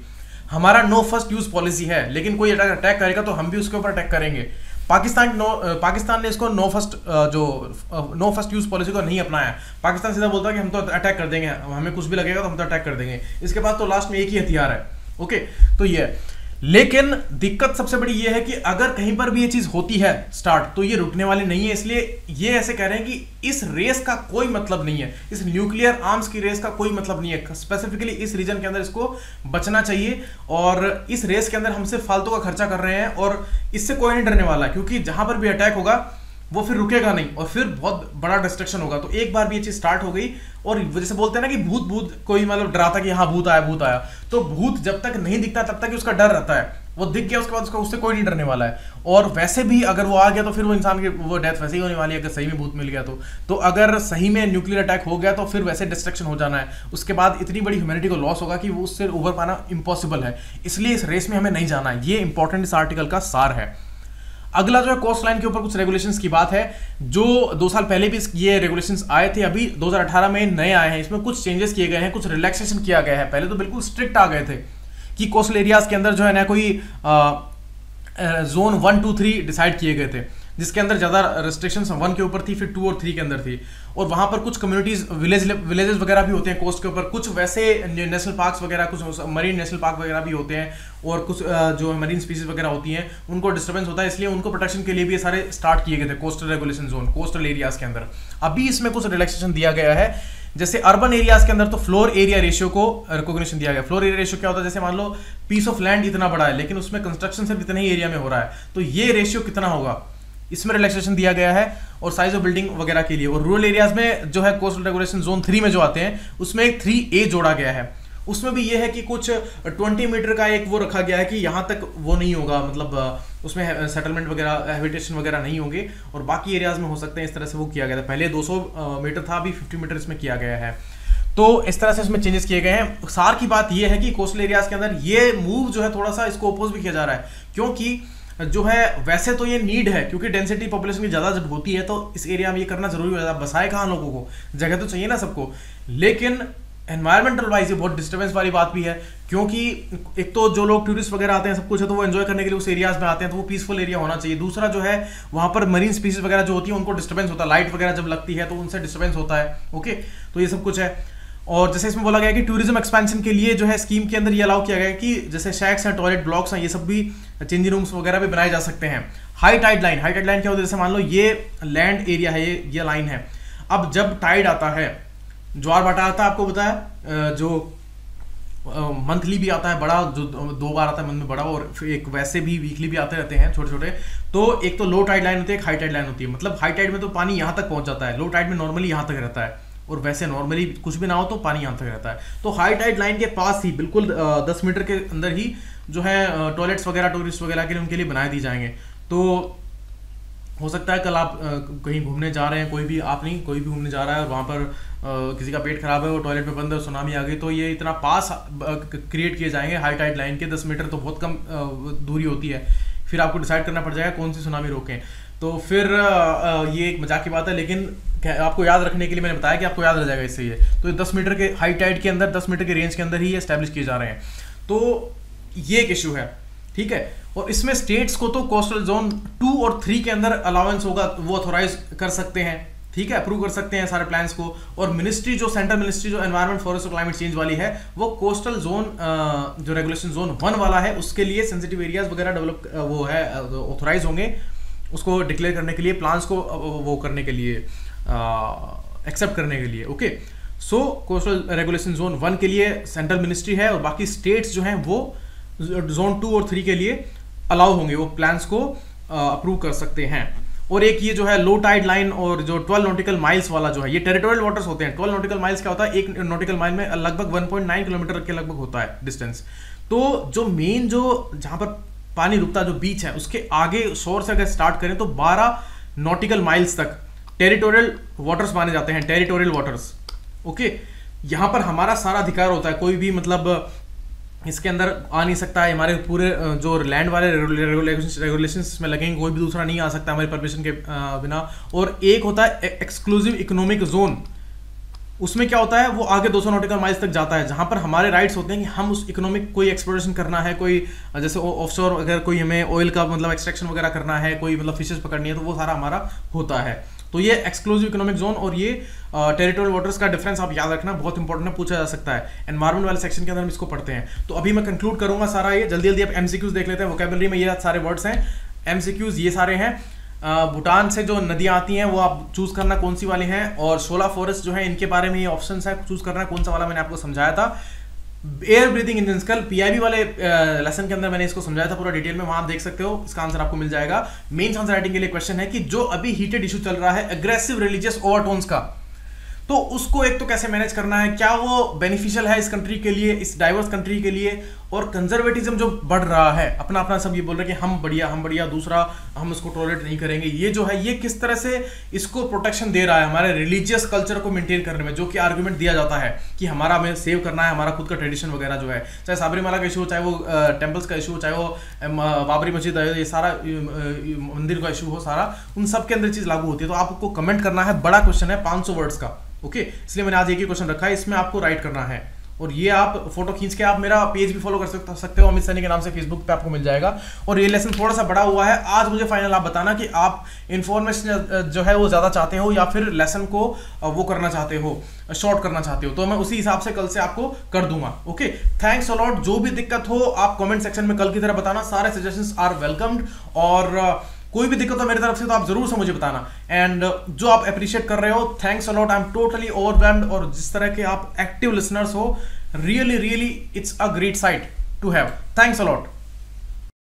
हमारा नो फर्स्ट यूज पॉलिसी है, लेकिन कोई अटैक अटैक करेगा तो हम भी उसके ऊपर अटैक करेंगे। पाकिस्तान नो पाकिस्तान ने इसको नो फर्स्ट जो नो फर्स्ट यूज पॉलिसी को नहीं अपनाया। पाकिस्तान सीधा बोलता है कि हम तो अटैक कर देंगे, हमें कुछ भी लगेगा तो हम तो अटैक कर देंगे। इसके बाद तो लास्ट में एक ही हथियार है। ओके okay, तो ये, लेकिन दिक्कत सबसे बड़ी ये है कि अगर कहीं पर भी ये चीज होती है स्टार्ट तो ये रुकने वाली नहीं है। इसलिए ये ऐसे कह रहे हैं कि इस रेस का कोई मतलब नहीं है, इस न्यूक्लियर आर्म्स की रेस का कोई मतलब नहीं है। स्पेसिफिकली इस रीजन के अंदर इसको बचना चाहिए और इस रेस के अंदर हम सिर्फ फालतू का खर्चा कर रहे हैं और इससे कोई नहीं डरने वाला, क्योंकि जहां पर भी अटैक होगा वो फिर रुकेगा नहीं और फिर बहुत बड़ा डिस्ट्रक्शन होगा। तो एक बार भी ये चीज स्टार्ट हो गई, और जैसे बोलते हैं ना कि भूत भूत कोई मतलब डराता कि हाँ भूत आया भूत आया, तो भूत जब तक नहीं दिखता तब तक उसका डर रहता है, वो दिख गया उसके बाद उसका उससे कोई नहीं डरने वाला है। और वैसे भी अगर वो आ गया तो फिर वो इंसान की वो डेथ वैसे ही होने वाली है अगर सही में भूत मिल गया तो। तो अगर सही में न्यूक्लियर अटैक हो गया तो फिर वैसे डिस्ट्रक्शन हो जाना है, उसके बाद इतनी बड़ी ह्यूमैनिटी को लॉस होगा कि वो उससे उभर पाना इम्पॉसिबल है। इसलिए इस रेस में हमें नहीं जाना है। ये इंपॉर्टेंट इस आर्टिकल का सार है। अगला जो है कोस्ट लाइन के ऊपर कुछ रेगुलेशंस की बात है, जो दो साल पहले भी ये रेगुलेशंस आए थे, अभी दो हज़ार अठारह में नए आए हैं। इसमें कुछ चेंजेस किए गए हैं, कुछ रिलैक्सेशन किया गया है। पहले तो बिल्कुल स्ट्रिक्ट आ गए थे कि कोस्टल एरियाज के अंदर जो है ना कोई आ, zone one two three decide किए गए थे, जिसके अंदर ज़्यादा रेस्ट्रिक्शंस वन के ऊपर थी, फिर टू और थ्री के अंदर थी। और वहाँ पर कुछ कम्युनिटीज़ विलेज विलेजेस वगैरह भी होते हैं कोस्ट के ऊपर, कुछ वैसे नेशनल पार्क्स वगैरह, कुछ मरीन नेशनल पार्क वगैरह भी होते हैं, और कुछ जो मरीन स्पीसीज वगैरह होती हैं उनको डिस्टर्बेंस होता है, इसलिए उनको प्रोटेक्शन के लिए भी ये सारे स्टार्ट किए गए थे coastal regulation zone, coastal areas के अंदर। अभी इसमें कुछ रिलैक्सेशन दिया गया है, जैसे अर्बन एरियाज़ के अंदर तो फ्लोर एरिया रेशियो को रिकॉग्निशन दिया गया। फ्लोर एरिया रेशियो क्या होता है, जैसे मान लो पीस ऑफ लैंड इतना बड़ा है लेकिन उसमें कंस्ट्रक्शन सिर्फ इतने ही एरिया में हो रहा है, तो ये रेशियो कितना होगा, इसमें रिलैक्सेशन दिया गया है। और साइज ऑफ बिल्डिंग वगैरह के लिए, और रूरल एरियाज़ में जो है कोस्टल रेगुलेशन जोन थ्री में जो आते हैं उसमें एक थ्री ए जोड़ा गया है। उसमें भी ये है कि कुछ ट्वेंटी मीटर का एक वो रखा गया है कि यहाँ तक वो नहीं होगा, मतलब उसमें सेटलमेंट वगैरह हैबिटेशन वगैरह नहीं होंगे, और बाकी एरियाज़ में हो सकते हैं, इस तरह से वो किया गया था। पहले दो सौ मीटर था, अभी पचास मीटर इसमें किया गया है, तो इस तरह से इसमें चेंजेस किए गए हैं। सार की बात ये है कि कोस्टल एरियाज़ के अंदर ये मूव जो है थोड़ा सा इसको अपोज भी किया जा रहा है, क्योंकि जो है वैसे तो ये नीड है, क्योंकि डेंसिटी पॉपुलेशन की ज़्यादा जब होती है तो इस एरिया में ये करना ज़रूरी हो जाता है। बसाए कहाँ लोगों को, जगह तो चाहिए ना सबको, लेकिन एनवायरमेंटल वाइज ये बहुत डिस्टर्बेंस वाली बात भी है, क्योंकि एक तो जो लोग टूरिस्ट वगैरह आते हैं सब कुछ है तो वो एंजॉय करने के लिए उस एरियाज़ में आते हैं, तो वो पीसफुल एरिया होना चाहिए। दूसरा जो है वहाँ पर मरीन स्पीसीज वगैरह जो होती है उनको डिस्टर्बेंस होता है, लाइट वगैरह जब लगती है तो उनसे डिस्टर्बेंस होता है। ओके, तो ये सब कुछ है। और जैसे इसमें बोला गया कि टूरिज्म एक्सपेंशन के लिए जो है स्कीम के अंदर ये अलाउ किया गया कि जैसे शैक्स हैं, टॉयलेट ब्लॉक्स हैं, ये सब भी चेंजिंग रूम्स वगैरह भी बनाए जा सकते हैं। High tide line, high tide line क्या होती है, जैसे मान लो ये लैंड एरिया है, ये ये लाइन है, अब जब टाइड आता है, ज्वार भाटा आता है, आपको बताया जो मंथली भी आता है बड़ा, जो दो बार आता है मंथ में बड़ा, और एक वैसे भी वीकली भी आते रहते हैं छोटे छोटे। तो एक तो लो टाइड लाइन होती है, एक हाई टाइड लाइन होती है, मतलब हाई टाइड में तो पानी यहाँ तक पहुँच जाता है, लो टाइड में नॉर्मली यहाँ तक रहता है, और वैसे नॉर्मली कुछ भी ना हो तो पानी यहाँ तक रहता है। तो हाई टाइड लाइन के पास ही बिल्कुल दस मीटर के अंदर ही जो है टॉयलेट्स वगैरह टूरिस्ट वगैरह के लिए उनके लिए बनाए दी जाएंगे। तो हो सकता है कल आप कहीं घूमने जा रहे हैं, कोई भी आप नहीं, कोई भी घूमने जा रहा है और वहाँ पर किसी का पेट खराब है, वो टॉयलेट में बंद है, सुनामी आ गई, तो ये इतना पास क्रिएट किए जाएंगे हाई टाइड लाइन के, दस मीटर तो बहुत कम दूरी होती है, फिर आपको डिसाइड करना पड़ जाएगा कौन सी सुनामी रोकें। तो फिर ये एक मजाक की बात है, लेकिन आपको याद रखने के लिए मैंने बताया कि आपको याद रह जाएगा इससे ये। तो दस मीटर के हाई टाइड के अंदर, दस मीटर के रेंज के अंदर ही एस्टैब्लिश किए जा रहे हैं, तो ये एक इशू है, ठीक है। और इसमें स्टेट्स को तो कोस्टल जोन टू और थ्री के अंदर अलाउंस होगा, वो ऑथोराइज कर सकते हैं, ठीक है, अप्रूव कर सकते हैं सारे प्लान्स को। और मिनिस्ट्री जो सेंट्रल मिनिस्ट्री जो एनवायरमेंट फॉरेस्ट और क्लाइमेट चेंज वाली है, वो कोस्टल जोन जो रेगुलेशन जोन वन वाला है उसके लिए सेंसिटिव एरियाज वगैरह डेवलप वो है ऑथोराइज होंगे उसको डिक्लेयर करने के लिए, प्लान्स को वो करने के लिए, एक्सेप्ट uh, करने के लिए। Okay, so coastal regulation zone one के लिए सेंट्रल मिनिस्ट्री है, और बाकी स्टेट्स जो हैं वो जोन टू और थ्री के लिए अलाउ होंगे, वो प्लान्स को अप्रूव uh, कर सकते हैं। और एक ये जो है लो टाइड लाइन और जो ट्वेल्व नॉटिकल माइल्स वाला जो है, ये टेरिटोरियल वाटर्स होते हैं। ट्वेल्व नॉटिकल माइल्स क्या होता है, एक नॉटिकल माइल में लगभग वन पॉइंट नाइन किलोमीटर के लगभग होता है डिस्टेंस। तो जो मेन जो जहाँ पर पानी रुकता जो बीच है उसके आगे शोर से अगर स्टार्ट करें तो बारह नॉटिकल माइल्स तक टेरिटोरियल वाटर्स माने जाते हैं, टेरिटोरियल वाटर्स। ओके, यहाँ पर हमारा सारा अधिकार होता है, कोई भी मतलब इसके अंदर आ नहीं सकता है, हमारे पूरे जो लैंड वाले रेगुलेशन रेगुलेशंस में लगेंगे, कोई भी दूसरा नहीं आ सकता हमारे परमिशन के बिना। और एक होता है एक्सक्लूसिव इकोनॉमिक जोन, उसमें क्या होता है वो आगे दो सौ नॉटिकल माइल्स तक जाता है, जहाँ पर हमारे राइट्स होते हैं कि हम उस इकोनॉमिक कोई एक्सप्लोरेशन करना है, कोई जैसे ऑफशोर अगर कोई हमें ऑयल का मतलब एक्सट्रैक्शन वगैरह करना है, कोई मतलब फिशेस पकड़नी है, तो वो सारा हमारा होता है। तो ये एक्सक्लूसिव इकोनॉमिक जोन और ये टेरिटोरियल वाटर्स का डिफरेंस आप याद रखना, बहुत इंपॉर्टेंट है, पूछा जा सकता है। एनवायरमेंट वाले सेक्शन के अंदर हम इसको पढ़ते हैं। तो अभी मैं कंक्लूड करूंगा सारा ये, जल्दी जल्दी आप एमसीक्यूज देख लेते हैं। वोकैबुलरी में ये सारे वर्ड्स हैं, एमसीक्यूज ये सारे हैं। भूटान से जो नदियाँ आती हैं वो आप चूज करना कौन सी वाली हैं, और सोलह फॉरेस्ट जो है इनके बारे में ये ऑप्शन है, चूज करना कौन सा वाला मैंने आपको समझाया था। एयर ब्रीदिंग इंजन कल पीआईबी वाले लेसन के अंदर मैंने इसको समझाया था पूरा डिटेल में, वहां आप देख सकते हो, इसका आंसर आपको मिल जाएगा। मेंस आंसर राइटिंग के लिए क्वेश्चन है कि जो अभी हीटेड इशू चल रहा है एग्रेसिव रिलीजियस ओवरटोन्स का, तो उसको एक तो कैसे मैनेज करना है, क्या वो बेनिफिशियल है इस कंट्री के लिए, इस डाइवर्स कंट्री के लिए। और कंजर्वेटिज्म जो बढ़ रहा है, अपना अपना सब ये बोल रहे हैं कि हम बढ़िया हम बढ़िया दूसरा हम इसको टॉलरेट नहीं करेंगे, ये जो है ये किस तरह से इसको प्रोटेक्शन दे रहा है हमारे रिलीजियस कल्चर को मेंटेन करने में, जो कि आर्ग्यूमेंट दिया जाता है कि हमारा हमें सेव करना है, हमारा खुद का ट्रेडिशन वगैरह जो है, चाहे साबरीमाला का इशू हो, चाहे वो टेम्पल्स का इशू हो, चाहे वो बाबरी मस्जिद है, ये सारा मंदिर का इशू हो, सारा उन सब के अंदर चीज़ लागू होती है। तो आपको कमेंट करना है, बड़ा क्वेश्चन है पाँच सौ वर्ड्स का। ओके, इसलिए मैंने आज एक ही क्वेश्चन रखा है, इसमें आपको राइट करना है। और ये आप फोटो खींच के आप मेरा पेज भी फॉलो कर सकते सकते हो, अमित सैनी के नाम से फेसबुक पे आपको मिल जाएगा। और ये लेसन थोड़ा सा बड़ा हुआ है आज। मुझे फाइनल आप बताना कि आप इन्फॉर्मेशन जो है वो ज़्यादा चाहते हो या फिर लेसन को वो करना चाहते हो, शॉर्ट करना चाहते हो, तो मैं उसी हिसाब से कल से आपको कर दूंगा। Okay, thanks a lot. जो भी दिक्कत हो आप कमेंट सेक्शन में कल की तरह बताना, सारे सजेशंस आर वेलकम्ड। और कोई भी दिक्कत हो मेरी तरफ से तो आप जरूर से मुझे बताना। एंड जो आप अप्रिशिएट कर रहे हो, thanks a lot, I am totally overwhelmed. और जिस तरह के आप एक्टिव लिसनर्स हो, really really it's a great sight to have. Thanks a lot.